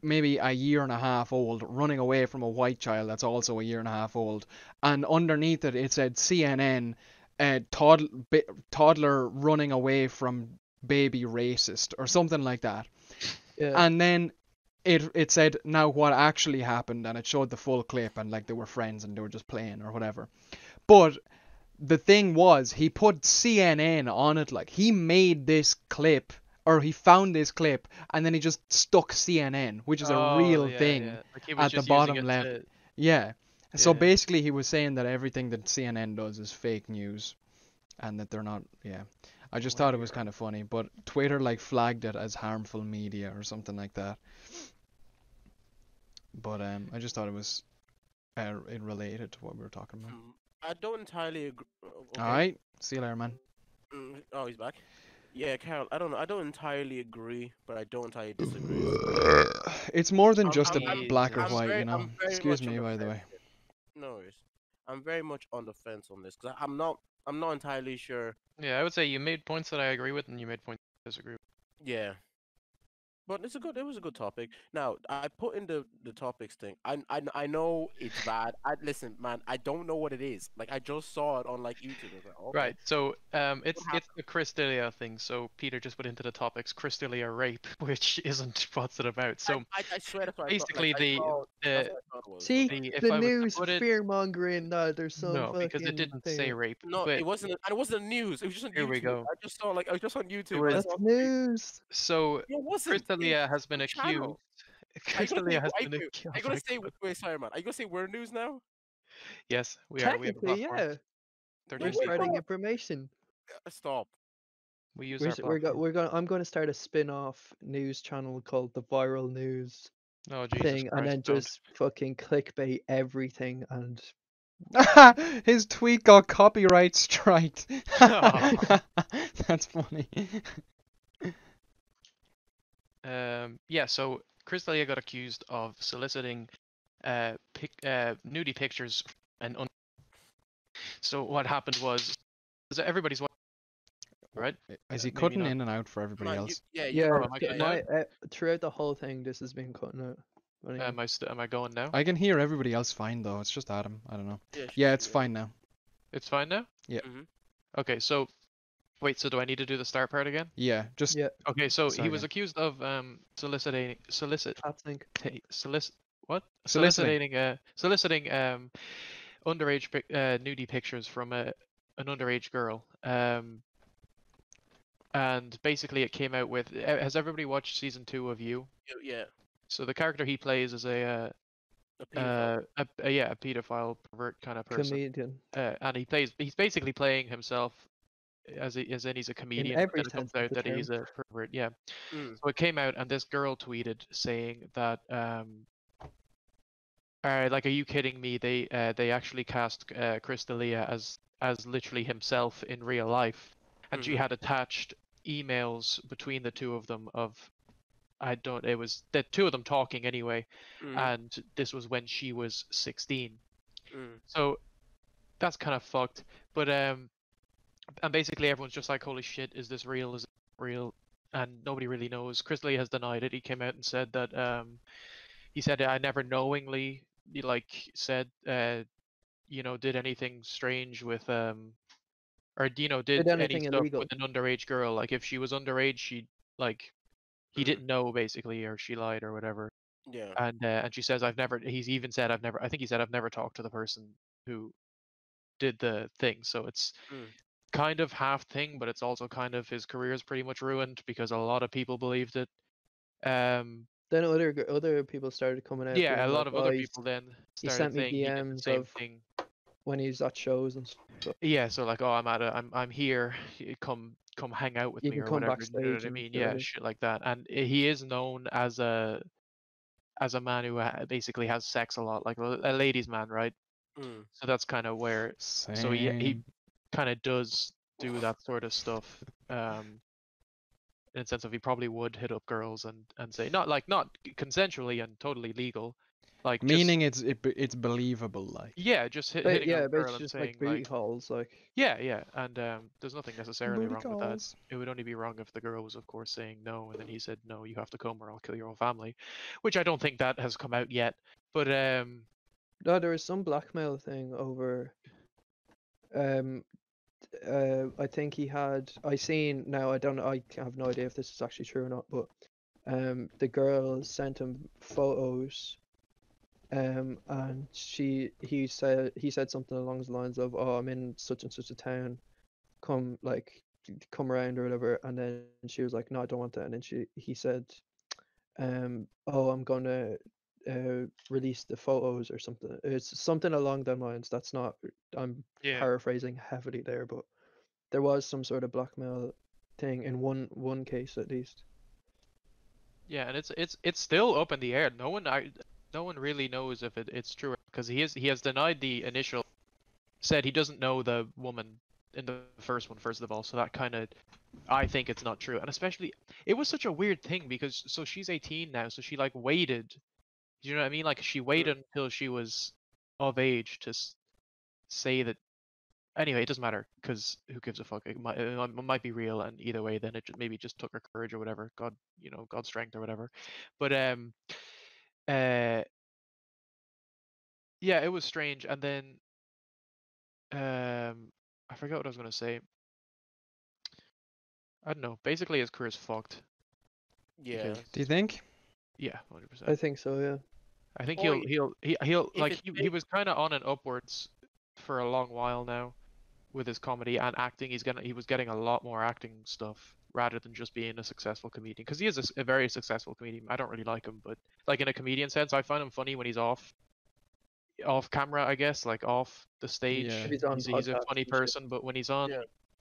maybe a year and a half old, running away from a white child that's also a year and a half old, and underneath it, it said CNN, toddler running away from baby racist or something like that. Yeah. And then it said, now what actually happened, and it showed the full clip, and like they were friends and they were just playing or whatever. But the thing was, he put CNN on it, like he made this clip, or he found this clip, and then he just stuck CNN, which is a real thing like at the bottom left. So basically he was saying that everything that CNN does is fake news, and that they're not. Yeah. I just thought it was kind of funny, but Twitter like flagged it as harmful media or something like that. But I just thought it was it related to what we were talking about. I don't entirely agree. Okay. All right, see you later, man. Oh, he's back. Yeah, Carol. I don't know. I don't entirely agree, but I don't entirely disagree. It's more than just black or white, you know. Excuse me, by the way. No worries. I'm very much on the fence on this because I'm not entirely sure. Yeah, I would say you made points that I agree with, and you made points that I disagree with. Yeah, but it was a good topic. Now I put in the topics thing. I know it's bad. Listen, man. I don't know what it is. Like I just saw it on like YouTube. Like, okay. Right. So it's the Chris D'Elia thing. So Peter just put into the topics Chris D'Elia rape, which isn't what's it about. So I swear to God, basically the news fearmongering that there's some. No, because it didn't say rape. No, it wasn't. It wasn't news. It was just on YouTube. Here we go. I just saw like I was just on YouTube. That's news. So Chris D'Elia has been accused. Are you gonna say wait, sorry, man? Are you gonna say we're news now? Yes, we are. We have a platform. Yeah. We're spreading information. Stop. We use our platform. I'm going to start a spin-off news channel called the Viral News thing, and then just fucking clickbait everything and. His tweet got copyright striked. That's funny. Yeah, so Chris D'Elia got accused of soliciting nudie pictures, and so what happened was everybody's watching, right? Is he cutting in and out for everybody else? Throughout the whole thing, this has been cutting out. Am I going now? I can hear everybody else fine though. It's just Adam. I don't know. Yeah, it's fine now. It's fine now? Yeah. Mm-hmm. Okay, so. Wait, so do I need to do the start part again? Yeah, just... Yeah. Okay, so he was accused of soliciting underage nudie pictures from an underage girl. And basically it came out with... Has everybody watched season 2 of You? Yeah. So the character he plays is a pedophile, pervert kind of person. Comedian. And he's basically playing himself... As in he's a comedian, and it comes out that he's a pervert. Yeah. Mm. So it came out, and this girl tweeted saying that, like, are you kidding me? They actually cast Chris D'Elia as literally himself in real life, and she had attached emails between the two of them it was the two of them talking anyway, and this was when she was 16. Mm. So that's kind of fucked, but And basically everyone's just like, holy shit, is this real? Is it real? And nobody really knows. Chris D'Elia has denied it. He came out and said that he said, I never knowingly did anything strange with did anything stuff illegal with an underage girl. Like if she was underage, he didn't know basically, or she lied or whatever. Yeah. And she says, I've never talked to the person who did the thing. So it's kind of half thing, but it's also kind of his career is pretty much ruined because a lot of people believed it. Then other people started coming out. Yeah, a lot of other people then started saying he did the same thing when he's at shows and stuff. Yeah, so like, oh, I'm here. Come hang out with me or whatever. You know what I mean? Yeah, shit like that. And he is known as a man who basically has sex a lot, like a ladies' man, right? Mm. So that's kind of where. Same. So he kind of does do that sort of stuff. In the sense of he probably would hit up girls and say not consensually and totally legal, like meaning just, it's believable, like just hitting up a girl and saying like booty holes, like and there's nothing necessarily wrong with that. It would only be wrong if the girl was of course saying no, and then he said no, you have to come or I'll kill your whole family, which I don't think that has come out yet. But no, there is some blackmail thing over. I think he had. I seen now. I don't know. I have no idea if this is actually true or not. But the girl sent him photos, and he said something along the lines of, "Oh, I'm in such and such a town. Come around or whatever." And then she was like, "No, I don't want that." And then he said, "Oh, I'm gonna release the photos or something." It's something along them lines. That's not. I'm paraphrasing heavily there, but there was some sort of blackmail thing in one case at least. Yeah, and it's still up in the air. No one really knows if it's true, because he has denied the initial. Said he doesn't know the woman in the first one, first of all. So that kind of, I think it's not true. And especially it was such a weird thing because so she's 18 now, so she like waited. Do you know what I mean? Like she waited until she was of age to say that. Anyway, it doesn't matter because who gives a fuck? It might be real, and either way, then it maybe just took her courage or whatever. God, you know, God's strength or whatever. But yeah, it was strange. And then I forgot what I was gonna say. I don't know. Basically, his career's fucked. Yeah. Because... Do you think? Yeah, 100%. I think so. Yeah. I think he'll like he was kind of on and upwards for a long while now with his comedy and acting. He was getting a lot more acting stuff rather than just being a successful comedian, because he is a very successful comedian. I don't really like him, but like in a comedian sense, I find him funny when he's off camera, I guess, like off the stage. Yeah. He's a funny person, but when he's on,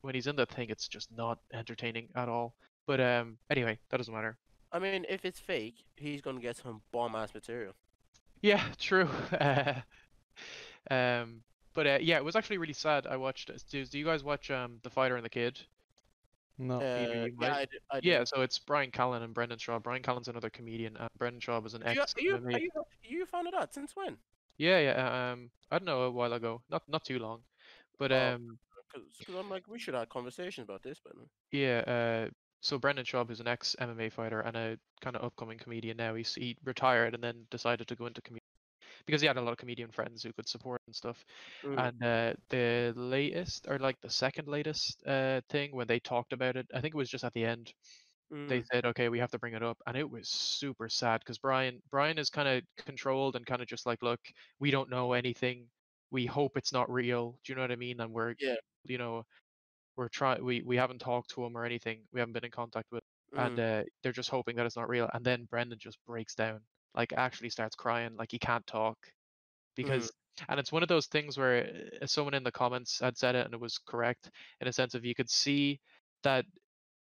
when he's in the thing, it's just not entertaining at all. But anyway, that doesn't matter. I mean, if it's fake, he's gonna get some bomb-ass material. Yeah, true. Yeah, it was actually really sad. I watched. Do you guys watch The Fighter and the Kid? No. I do. Yeah, so it's Brian Callen and Brendan Schaub. Brian Callen's another comedian. Brendan Schaub is an ex. You found it out since when? Yeah. I don't know, a while ago. Not too long, but Because I'm like, we should have conversations about this, but. Yeah. So Brendan Schaub is an ex-MMA fighter and a kind of upcoming comedian now. He retired and then decided to go into comedy because he had a lot of comedian friends who could support him and stuff. Mm. And the latest, or like the second latest thing, when they talked about it, I think it was just at the end, they said, okay, we have to bring it up. And it was super sad because Brian is kind of controlled and kind of just like, look, we don't know anything. We hope it's not real. Do you know what I mean? And we're, you know... We haven't talked to him or anything. We haven't been in contact with him. And they're just hoping that it's not real. And then Brendan just breaks down, like actually starts crying, like he can't talk, because. And it's one of those things where someone in the comments had said it, and it was correct in a sense of you could see that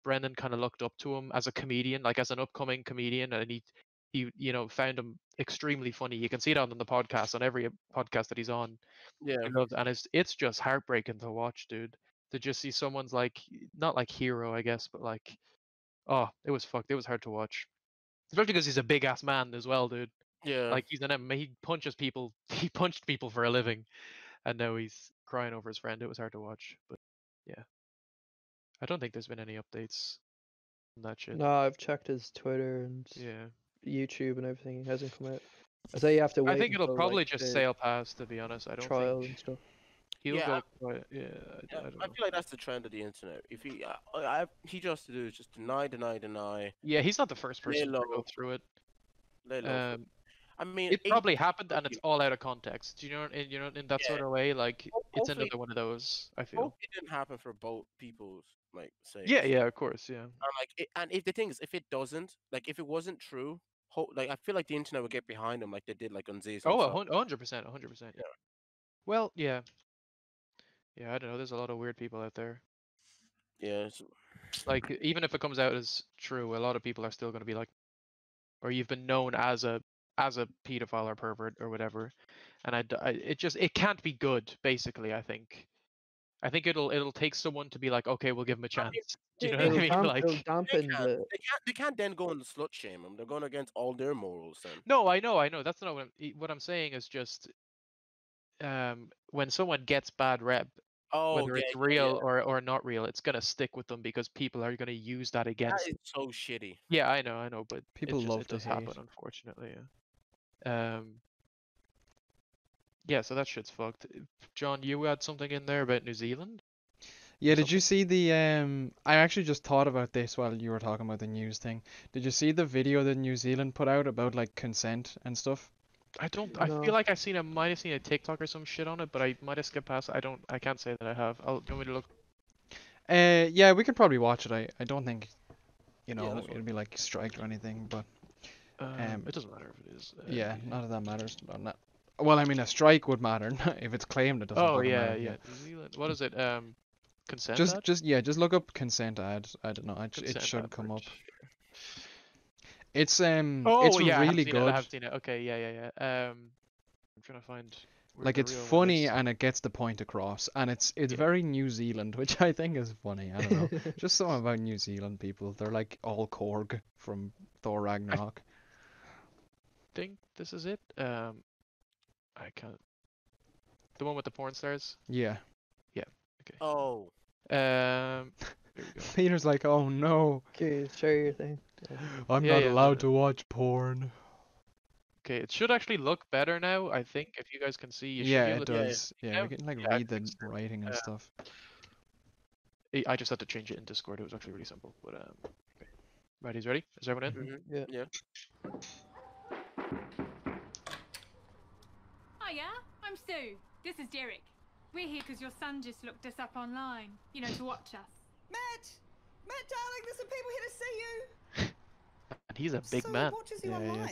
Brendan kind of looked up to him as a comedian, like as an upcoming comedian, and he you know found him extremely funny. You can see it on the podcast, on every podcast that he's on. Yeah, and it's just heartbreaking to watch, dude. To just see someone's like, not like hero, I guess, but like, oh, it was fucked. It was hard to watch, especially because he's a big ass man as well, dude. Yeah. Like he's an MMA. He punches people. He punched people for a living, and now he's crying over his friend. It was hard to watch, but yeah, I don't think there's been any updates on that shit. No, I've checked his Twitter and YouTube and everything. It hasn't come out. So you have to. Wait, I think it'll probably like, just sail past. To be honest, I don't trial think... and stuff. I feel like that's the trend of the internet. If he just do is just deny. Yeah, he's not the first person to go through it. I mean, it probably happened, and it's all out of context. Do you know? In that sort of way, like it's another one of those. I feel it didn't happen for both people's like. Sake. Yeah, of course, yeah. And if the thing is, if it doesn't, like if it wasn't true, I feel like the internet would get behind them like they did like on Z's. Oh, 100%. Yeah. Well, yeah. Yeah, I don't know. There's a lot of weird people out there. Yeah. Like, even if it comes out as true, a lot of people are still going to be like, or you've been known as a pedophile or pervert or whatever, and it can't be good. Basically, I think it'll take someone to be like, okay, we'll give him a chance. Do you know what I mean? They can't then go and slut shame them. They're going against all their morals. Then. No, I know. That's not what I'm saying. Is just when someone gets bad rep. Oh, whether it's real or not real, it's gonna stick with them because people are gonna use that against. That is so shitty. Yeah, I know, but people love it. Does happen, unfortunately. Yeah. Yeah, so that shit's fucked. John, you had something in there about New Zealand. Yeah, did you see the? I actually just thought about this while you were talking about the news thing. Did you see the video that New Zealand put out about like consent and stuff? I don't. No. I feel like I might have seen a TikTok or some shit on it, but I might have skipped past it. I can't say that I have. Do you want me to look? Yeah, we could probably watch it. I don't think, it'll be like striked or anything, but it doesn't matter if it is. Yeah, none of that matters. Well, I mean, a strike would matter if it's claimed. It doesn't. Oh yeah, matter. Yeah. New Zealand. What is it? Consent. Just, ad? just look up consent ad. I don't know. It should come up. Sure. It's it's really good. I have seen it. Okay, yeah. I'm trying to find. Like it's funny and it gets the point across, and it's very New Zealand, which I think is funny. I don't know, just something about New Zealand people. They're like all Korg from Thor Ragnarok. I think this is it. I can't. The one with the porn stars. Yeah. Yeah. Okay. Oh. Peter's like, oh no. Okay, show your thing. I'm not allowed to watch porn. Okay, it should actually look better now, I think, if you guys can see. It does. Yeah, you can read the writing and stuff. I just had to change it in Discord. It was actually really simple. But okay. Right, he's ready? Is everyone in? Mm-hmm. Yeah. Hiya, I'm Sue. This is Derek. We're here because your son just looked us up online, to watch us. Matt, darling, there's some people here to see you. And he's a big man. He watches you online.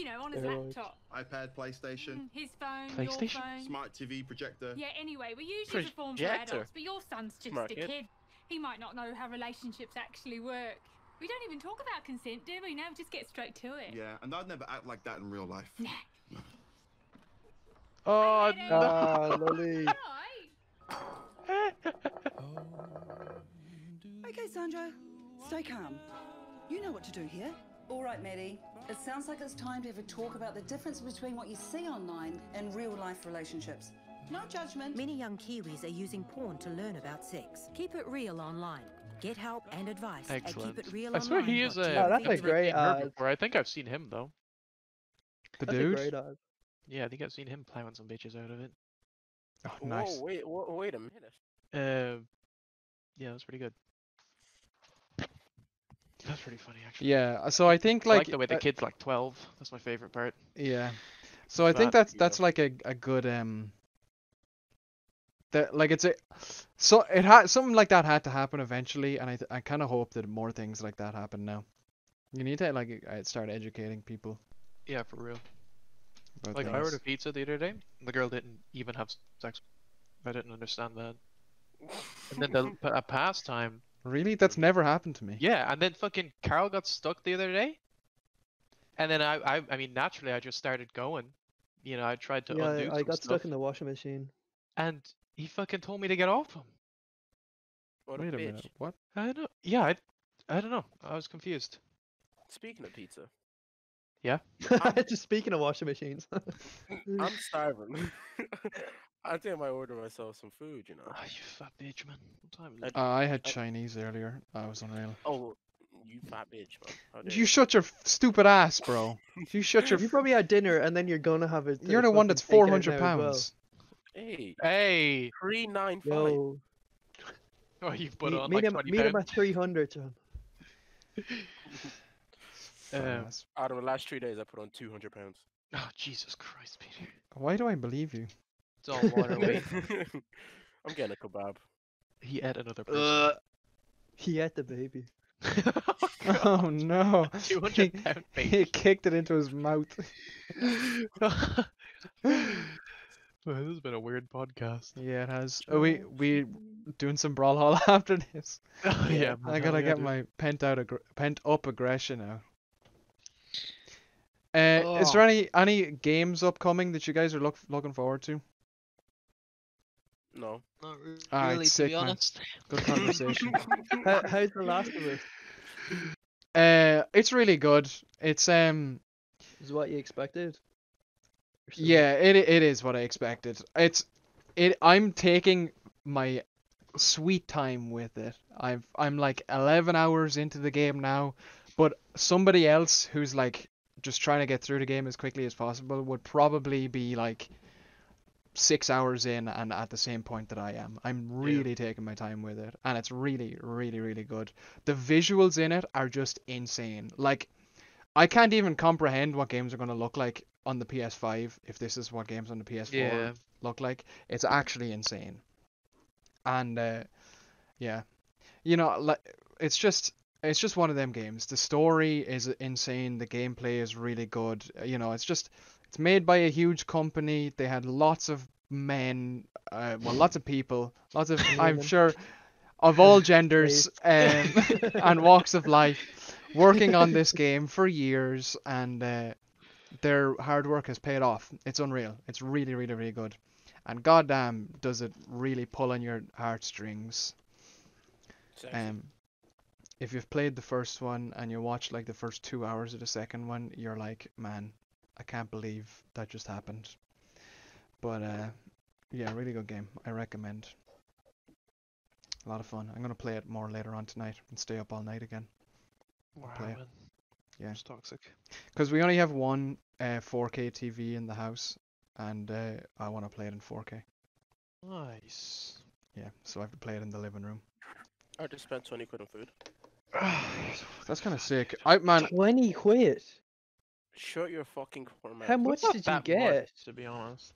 Yay! On his laptop. iPad, PlayStation. His phone, PlayStation? Your phone. Smart TV projector. Yeah, anyway, we usually perform for adults, but your son's just a kid. He might not know how relationships actually work. We don't even talk about consent, do we? No, just get straight to it. Yeah, and I'd never act like that in real life. Oh, no. Lolly. Okay, Sandra, stay calm. You know what to do here. All right, Maddie. It sounds like it's time to have a talk about the difference between what you see online and real-life relationships. No judgment. Many young Kiwis are using porn to learn about sex. Keep it real online. Get help and advice. Excellent. Keep it real online. I swear he is that's a great ad. I think I've seen him, though. That's dude? A great ad. Yeah, I think I've seen him plowing some bitches out of it. Oh, nice. Whoa, wait a minute. Yeah, that's pretty good. That's pretty funny, actually. Yeah, so I think like the way the kid's like 12. That's my favorite part. Yeah, so I think that's like a good that like it had something like that had to happen eventually, and I kind of hope that more things like that happen now. You need to like start educating people. Yeah, for real. Like things. I ordered pizza the other day. And the girl didn't even have sex. I didn't understand that. And then a pastime. Really? That's never happened to me. Yeah, and then fucking Carol got stuck the other day. And then I mean, naturally, I just started going. I tried to undo I got stuck in the washing machine. And he fucking told me to get off him. Wait a minute. What? I don't. Yeah, I don't know. I was confused. Speaking of pizza. Yeah. Just speaking of washing machines. I'm starving. I think I might order myself some food, Oh, you fat bitch, man. I had Chinese earlier. I was unreal. Oh, you fat bitch, man. You shut your stupid ass, bro. You shut your... You probably had dinner, and then you're gonna have it. You're the one that's 400 pounds. Well. Hey. 395. Yo. Oh, you've put on like 20 pounds. Meet him at 300, John. Out of the last 3 days, I put on 200 pounds. Oh, Jesus Christ, Peter. Why do I believe you? It's all water weight. I'm getting a kebab. He ate another person. He ate the baby. Oh no! He kicked it into his mouth. Well, this has been a weird podcast. Yeah, it has. Oh, we doing some Brawlhalla after this. Oh yeah, I gotta get my pent up aggression out. Is there any games upcoming that you guys are looking forward to? No, not really. Sick, to be honest. Man. Good conversation. How's the Last of Us? It's really good. It's Is what you expected? Yeah, it is what I expected. I'm taking my sweet time with it. I'm like 11 hours into the game now, but somebody else who's like just trying to get through the game as quickly as possible would probably be like 6 hours in and at the same point that I am. I'm really taking my time with it, and it's really, really, really good. The visuals in it are just insane. Like, I can't even comprehend what games are going to look like on the PS5 if this is what games on the PS4 look like. It's actually insane. And you know, like, it's just one of them games. The story is insane, the gameplay is really good. You know, it's made by a huge company. They had lots of men, lots of people, lots of, I'm sure, of all genders and walks of life, working on this game for years, and their hard work has paid off. It's unreal. It's really, really, really good. And goddamn, does it really pull on your heartstrings. If you've played the first one and you watch like the first 2 hours of the second one, you're like, man, I can't believe that just happened. But yeah, really good game. I recommend. A lot of fun. I'm gonna play it more later on tonight and stay up all night again. Wow, man. Yeah, it's toxic. Because we only have one 4K TV in the house, and I want to play it in 4K. Nice. Yeah, so I have to play it in the living room. I just spent 20 quid on food. That's kind of sick. Man, 20 quid? Shut your fucking corner, man. How much did you get? Much, to be honest.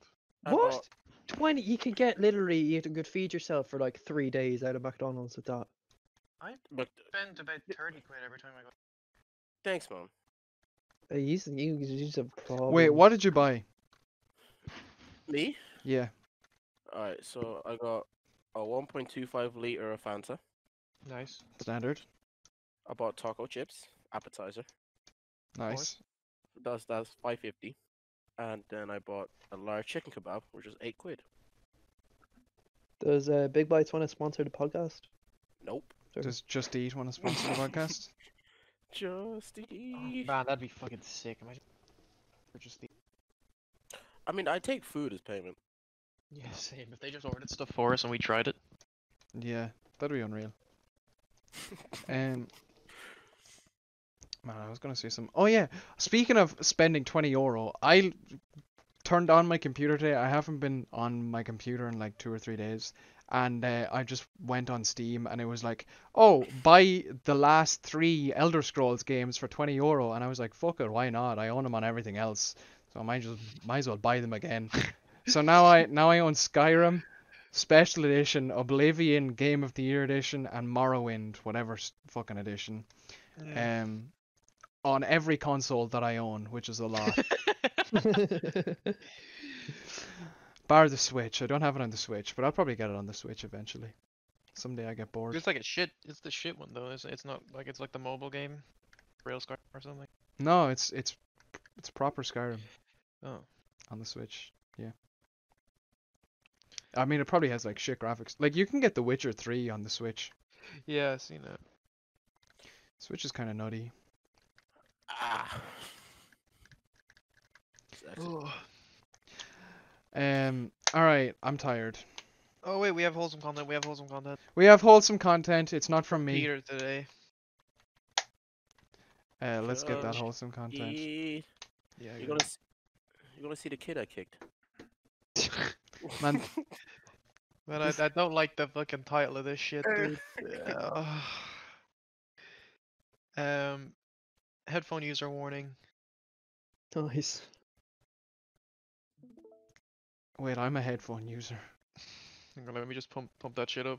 What? 20? You could get literally, you could feed yourself for like 3 days out of McDonald's with that. I spend about 30 quid every time I go. Thanks, mom. You's a problem. Wait, what did you buy? Me? Yeah. Alright, so I got a 1.25 litre of Fanta. Nice. Standard. I bought taco chips, appetizer. Nice. That's $5.50, and then I bought a large chicken kebab, which was 8 quid. Does Big Bites want to sponsor the podcast? Nope. Sorry. Does Just Eat want to sponsor the podcast? Just Eat. Oh, man, that'd be fucking sick. Imagine Just Eat. I mean, I take food as payment. Yeah, same. If they just ordered stuff for us and we tried it. Yeah, that'd be unreal. Man, I was gonna say some. Oh yeah, speaking of spending €20, I turned on my computer today. I haven't been on my computer in like 2 or 3 days, and I just went on Steam, and it was like, oh, buy the last 3 Elder Scrolls games for €20, and I was like, fuck it, why not? I own them on everything else, so I might as well buy them again. So now I own Skyrim, Special Edition, Oblivion, Game of the Year Edition, and Morrowind, whatever fucking edition. Yeah. On every console that I own, which is a lot. Bar the Switch. I don't have it on the Switch, but I'll probably get it on the Switch eventually. Someday I get bored. It's like a shit. It's the shit one though. It's not like it's like the mobile game, Rail Skyrim or something. No, it's proper Skyrim. Oh. On the Switch, yeah. I mean, it probably has like shit graphics. Like you can get The Witcher 3 on the Switch. Yeah, I've seen that. Switch is kind of nutty. Ah. Alright, I'm tired. Oh wait, we have wholesome content, it's not from me. Peter today. Let's get that wholesome content. Yeah, you're gonna see the kid I kicked. Man, man, I don't like the fucking title of this shit, dude. Headphone user warning. Nice. Wait, I'm a headphone user. Let me just pump that shit up.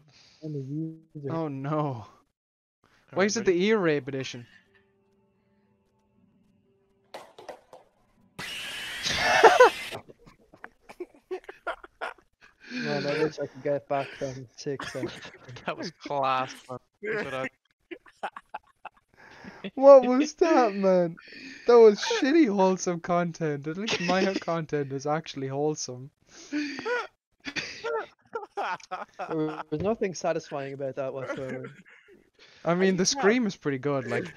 Oh no. Why is it the ear rape edition? Man, I wish I could get back on 6 seconds. That was class, man. What was that, man? That was shitty wholesome content. At least my content is actually wholesome. There was nothing satisfying about that whatsoever. I mean, the scream is pretty good. Like,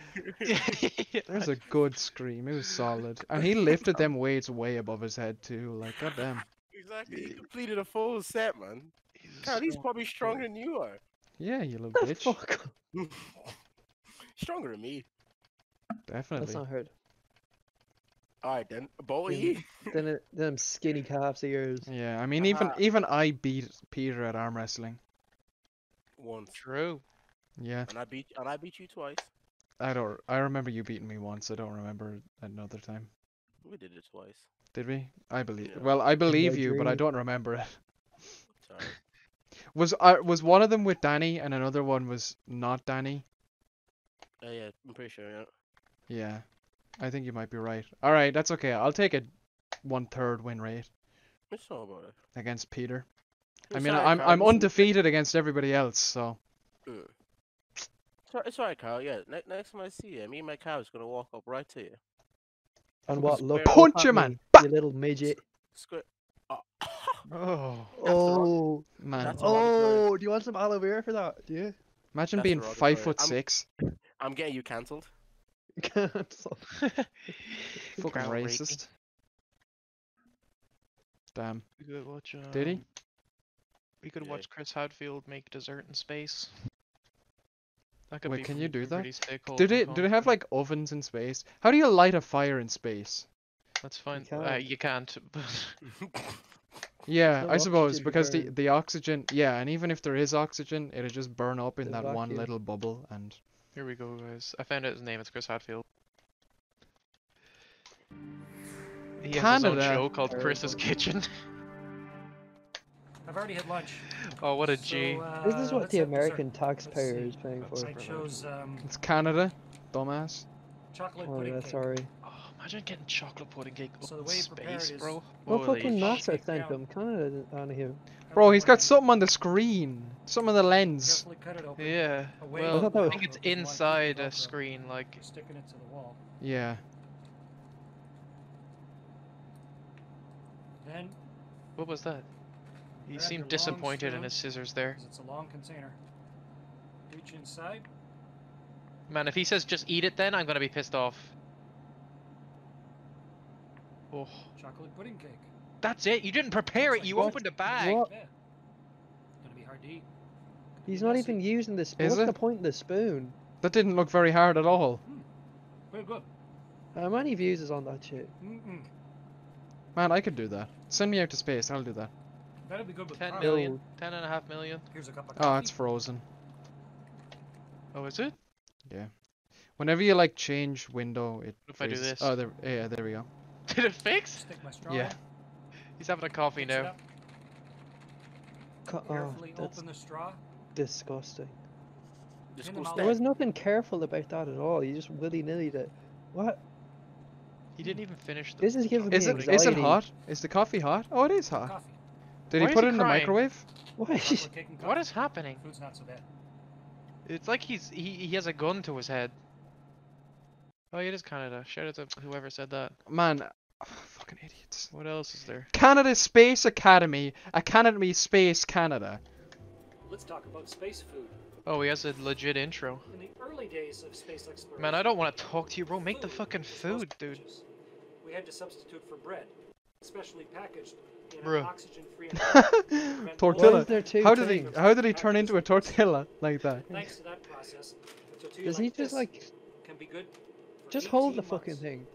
there's a good scream. It was solid, and he lifted them weights way above his head too. Like, goddamn. Exactly. He completed a full set, man. God, he's probably stronger than you are. Yeah, you little bitch. Fuck. Stronger than me. Definitely. That's not hard. Alright then, boy. Them skinny calves of yours. Yeah, I mean, even I beat Peter at arm wrestling. Once. True. Yeah. And I beat you twice. I remember you beating me once. I don't remember another time. We did it twice. Did we? I believe. Yeah. Well, I believe you, but I don't remember it. Sorry. Was one of them with Danny and another one was not Danny? Yeah, I'm pretty sure, yeah. Yeah, I think you might be right. Alright, that's okay. I'll take a 1/3 win rate. It's all about it. Against Peter. It's I'm undefeated against everybody else, so... Mm. It's alright, Kyle, yeah. Next time I see you, me and my cow is going to walk up right to you. And what? Look, punch you, man! You little midget. Oh, man. Oh, do you want some aloe vera for that? Do you? Imagine being 5'6". I'm getting you cancelled. Cancelled. Fucking racist. Damn. We could watch, did he? We could watch Chris Hadfield make dessert in space. That could Wait, can you do that? Do they have like ovens in space? How do you light a fire in space? That's fine. You can't. Yeah, I suppose, because the oxygen... Yeah, and even if there is oxygen, it'll just burn up in that one little bubble and... Here we go, guys. I found out his name. It's Chris Hadfield. He has his own show called Chris's Kitchen. I've already had lunch. Oh, what a G. This is what the American taxpayer is paying for. I chose, it's Canada, dumbass. Chocolate pudding cake. Sorry. Oh, imagine getting chocolate pudding cake up in space, bro. What fucking NASA sent them? Canada down here. Bro, he's got something on the screen. Something on the lens. Yeah. Well, I think it's inside a screen, like... Sticking it to the wall. Yeah. Then... What was that? He seemed disappointed in his scissors there. It's a long container. Reach inside. Man, if he says just eat it then, I'm gonna be pissed off. Oh. Chocolate pudding cake. That's it, you didn't prepare it, you opened a bag. What? It's gonna be hard to eat. He's not even using the spoon. What's the point of the spoon? That didn't look very hard at all. Very good. How many views is on that shit? Man, I could do that. Send me out to space, I'll do that. That'd be good with 10 million. 10.5 million. Here's a cup of coffee. Oh, it's frozen. Oh, is it? Yeah. Whenever you like change window, it. If freezes. I do this. Oh, there we go. Did it fix? Stick my straw in. He's having a coffee now. Carefully open the straw. Disgusting. Disgusting. There was nothing careful about that at all. You just willy nillyed it. What? He didn't even finish. This is giving me anxiety. Is it hot? Is the coffee hot? Oh, it is hot. Coffee. Did he put it in the microwave? What is happening? Food's not so bad. It's like he has a gun to his head. Oh, it is Canada. Shout out to whoever said that. Man, oh, fucking idiots. What else is there? Canada Space Academy, Academy Space Canada. Let's talk about space food. Oh, he has a legit intro. In the early days of space exploration. Man, I don't want to talk to you, bro. Make the fucking food, dude. We had to substitute for bread, especially packaged. Oxygen-free tortilla. How did he turn into a tortilla like that? Thanks to that process, does he just like? Can be good. Just hold the fucking thing.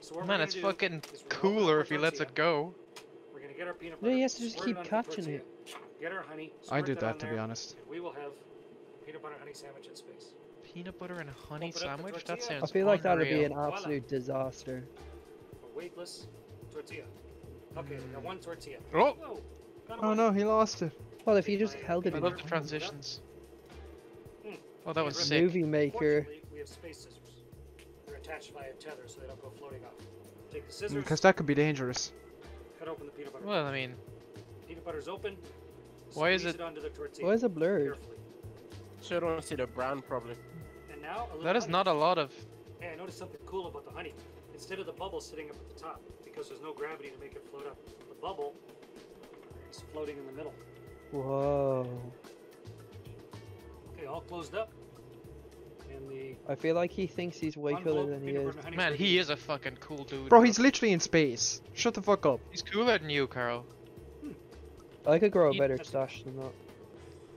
So man, it's fucking cooler if he lets it go. We're gonna get our peanut butter. No, he has to just keep catching it. Get our honey. I did that to be honest. We will have peanut butter honey sandwich in space. Peanut butter and honey sandwich? That sounds. I feel like that would be an absolute disaster. A weightless tortilla. Okay, we got one tortilla. Oh! Oh no, he lost it. Well, if you just held it in. I love the transitions. Oh, that was sick. Movie maker. We have space scissors. They're attached via tether, so they don't go floating up. Take the scissors. Because that could be dangerous. Cut open the peanut butter. Well, I mean, peanut butter's open. Why is it? Why is it blurred? So I don't see the brown probably. And now a that is honey. Not a lot of. Hey, I noticed something cool about the honey. Instead of the bubble sitting up at the top, because there's no gravity to make it float up, the bubble is floating in the middle. Whoa. Okay, all closed up. And the I feel like he thinks he's way cooler than he is. Man, he is a fucking cool dude. Bro, he's literally in space. Shut the fuck up. He's cooler than you, Carl. I could grow a better stash than that.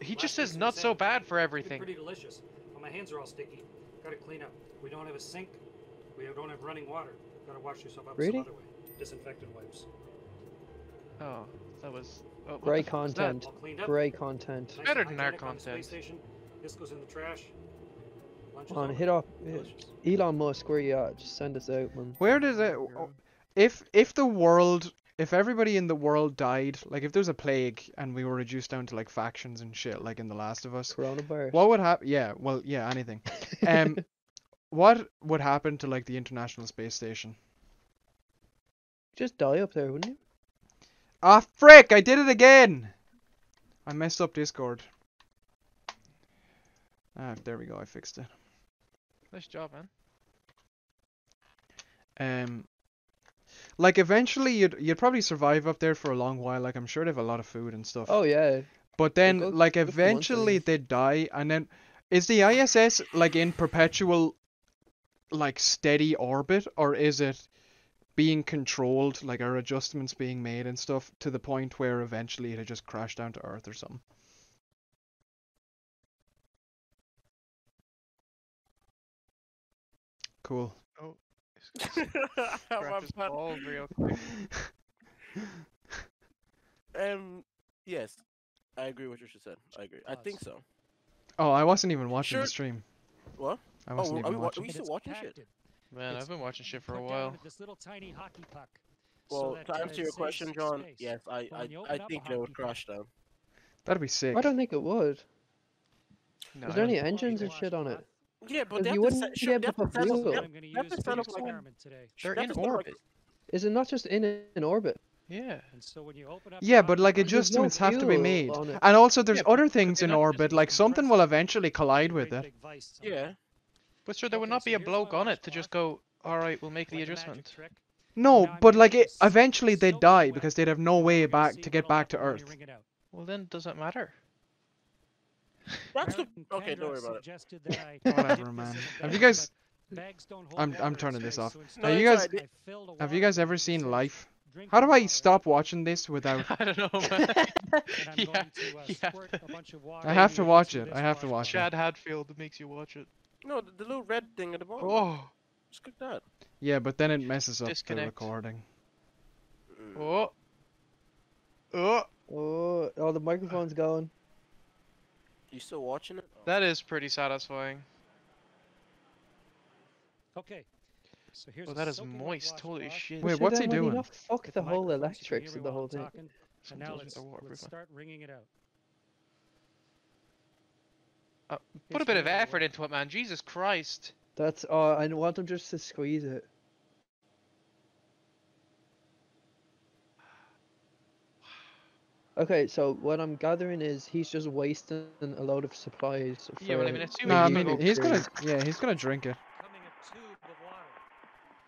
He just says not so bad for everything. Pretty delicious. But my hands are all sticky. Gotta clean up. We don't have a sink. We don't have running water. Gotta wash yourself up some other way. Disinfectant wipes. Oh, that was... Oh, great content. Great content. Nice better than our content. This goes in the trash. On hit off... Elon Musk, where you at? Just send us out, man. Where does it... Oh, if the world... If everybody in the world died, like if there was a plague and we were reduced down to like factions and shit, like in The Last of Us, coronavirus. What would happen? Yeah, well, yeah, anything. What would happen to like the International Space Station? Just die up there, wouldn't you? Ah, frick! I did it again. I messed up Discord. Ah, there we go. I fixed it. Nice job, man. Like eventually you'd probably survive up there for a long while. Like I'm sure they have a lot of food and stuff. Oh yeah. But then like eventually they die, and then is the ISS like in perpetual like steady orbit, or is it being controlled, like are adjustments being made and stuff to the point where eventually it just crash down to Earth or something? Cool. Oh. Real quick. Yes, I agree with what you said. I agree. I think so. Oh, I wasn't even watching the stream. What? I wasn't even watching. Are we still watching shit? Man, I've been watching shit for a while. This little tiny hockey puck. Well, to answer your question, John, yes, I think it would crash down. That'd be sick. I don't think it would. No, is there any engines or shit on it? Yeah, but they have to set up experiment today. They're in orbit. Is it not just in orbit? Yeah. And so when you open up but like adjustments have to be made. And also there's other things in orbit, like something will eventually collide with it. Yeah. But sure, there would not be a bloke on it to just go, alright, we'll make the adjustment. No, but like eventually they'd die because they'd have no way back to get back to Earth. Well then, does it matter? That's the... Okay, don't worry about it. Whatever, man. Have you guys... I'm turning this off. Have you guys... Have you guys ever seen Life? How do I stop watching this without... I don't know, man. I have to watch it. I have to watch it. Chad Hadfield makes you watch it. No, the little red thing at the bottom. Oh. Just click that. Yeah, but then it messes up the recording. Oh. Oh. Oh, the microphone's going. You still watching it? That is pretty satisfying. Okay. So here's that is moist. Holy shit. Wait, what's he doing? Fuck the whole electrics of the whole thing. And now let's start ringing it out. Put a bit of effort into it, man. Jesus Christ. That's I want him just to squeeze it. Okay, so what I'm gathering is he's just wasting a load of supplies. For he's gonna drink it.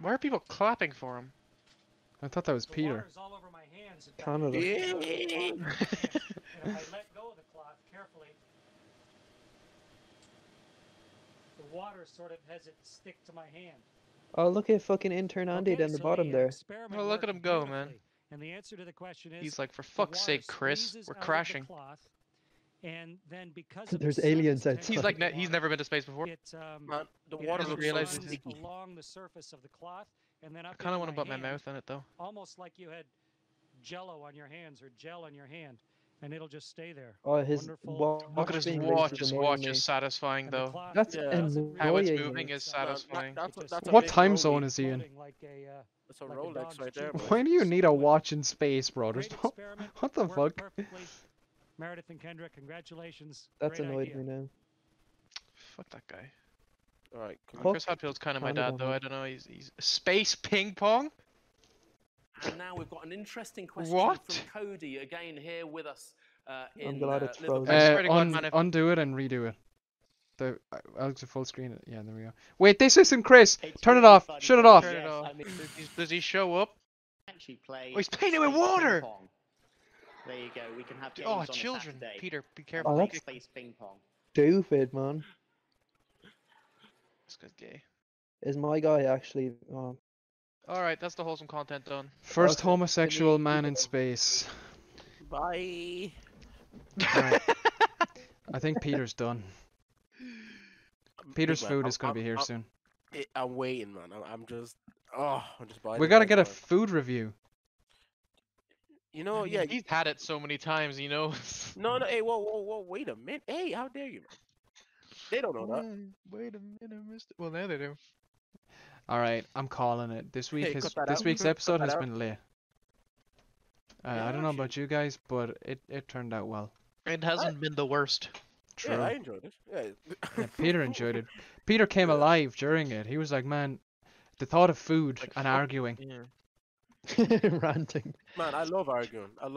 Why are people clapping for him? I thought that was Peter. Canada. The water sort of has it stick to my hand. Oh, look at fucking intern Andy down the bottom there. Well, look at him go, man. And the answer to the question is... He's like, for fuck's sake, Chris, we're crashing. And then because of there's aliens outside. He's like, he's never been to space before. The water rises along the surface of the cloth, and then I kind of want to put my mouth on it, though. Almost like you had Jello on your hands, or gel on your hand, and it'll just stay there. Oh, his look at his watch. His watch is satisfying, though. That's how it's moving is satisfying. What time zone is he in? That's a Rolex right there. Why do you need a watch in space, bro? There's no... What the fuck? Meredith and Kendra, congratulations. That's annoyed me now. Fuck that guy. All right. Chris Hadfield's kind of my dad, though. I don't know. He's space ping pong. And now we've got an interesting question from Cody again here with us. I'm glad it's frozen. Undo it and redo it. I'll do full screen. Yeah, there we go. Wait, this isn't Chris. Turn it off. Shut it off. I mean, does he show up? Actually, play. Oh, he's painting with water. There you go. We can have games on children. Saturday. Peter, be careful. Oh, that's ping pong. Stupid, man. This guy's gay. Is my guy actually? All right, that's the wholesome content done. First homosexual man in space. Bye. Right. I think Peter's done. Peter's food is going to be here soon. I'm waiting, man. I'm just buying. We gotta get a food review. You know, yeah, he's had it so many times. You know. No, hey, whoa, wait a minute. Hey, how dare you? They don't know that. Wait a minute, Mister. Well, now they do. All right, I'm calling it. This week's episode has been late. I don't know about you guys, but it turned out well. It hasn't been the worst. True. Yeah, I enjoyed it. Yeah. Yeah, Peter enjoyed it. Peter came alive during it. He was like, man, the thought of food and arguing. Yeah. Ranting. Man, I love arguing. Yeah, I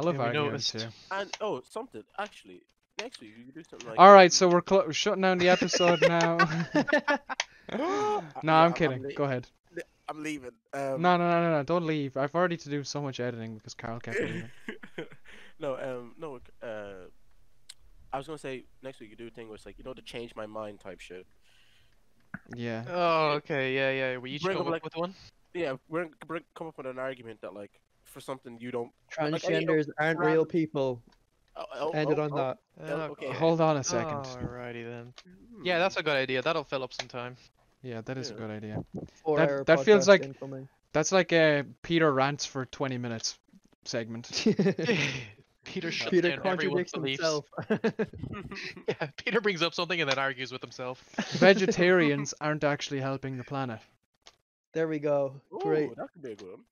love arguing too. And, something. Actually, next week you can do something like Alright, so we're shutting down the episode now. No, I'm kidding. Go ahead. I'm leaving. No, don't leave. I've already to do so much editing because Carl kept leaving. I was gonna say next week you do a thing where it's like, you know, to change my mind type shit. Yeah. Oh, okay. Yeah. We each come up with one. Yeah, we're gonna come up with an argument that, like, for something you don't. Transgenders aren't real people. Ended on that. Okay. Hold on a second. Alrighty then. Yeah, that's a good idea. That'll fill up some time. Yeah, that is a good idea. That feels like that's like a Peter rants for 20 minutes segment. Peter contradicts himself. Yeah, Peter brings up something and then argues with himself. Vegetarians aren't actually helping the planet. There we go. Ooh, great. That could be a good one.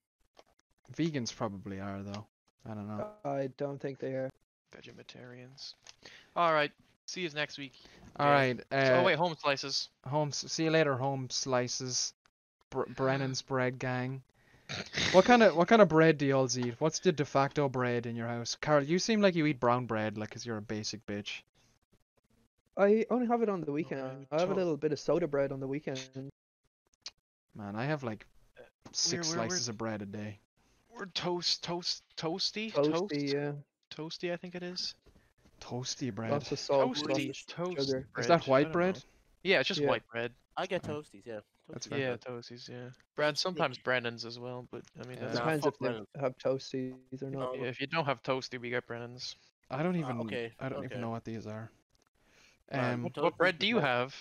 Vegans probably are, though. I don't know. I don't think they are. Vegetarians. All right. See you next week. All right. Home slices. See you later, home slices. Brennan's bread gang. What kind of bread do y'all eat? What's the de facto bread in your house? Carl, you seem like you eat brown bread, like, 'cause you're a basic bitch. I only have it on the weekend. I have a little bit of soda bread on the weekend. Man, I have like six slices of bread a day. We're toasty? Toasty, yeah. Toasty, I think it is. Toasty bread. Lots of salt. Toasty bread. Is that white bread? Yeah, it's just white bread. I get toasties, yeah. Yeah, toasties, yeah. Brad, sometimes Brennan's as well, but I mean, it depends if they have toasties or not. Yeah, if you don't have toasty, we get Brennan's. I don't even. I don't even know what these are. What bread do you have?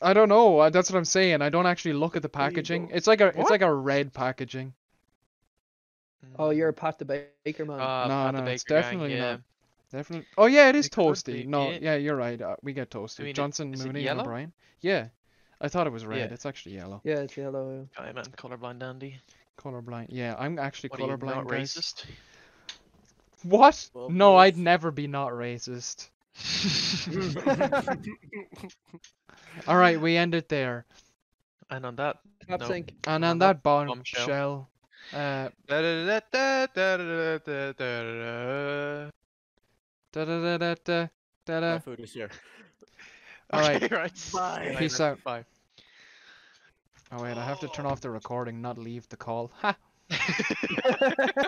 I don't know. That's what I'm saying. I don't actually look at the packaging. It's like a red packaging. Oh, you're a Pat the Baker man. No, it's definitely not. Definitely. Oh yeah, it is toasty. No, yeah, you're right. We get toasty. I mean, Johnson, Mooney, and O'Brien. Yeah. I thought it was red. Yeah. It's actually yellow. Yeah, it's yellow. Yeah. Man, colorblind dandy. Colorblind. Yeah, I'm actually colorblind. Not racist. What? Well, no, I'd never be not racist. All right, we end it there. And on that. And on that bombshell. My food is here. All right. Bye. Peace out. Bye. Oh wait, I have to turn off the recording, not leave the call. Ha.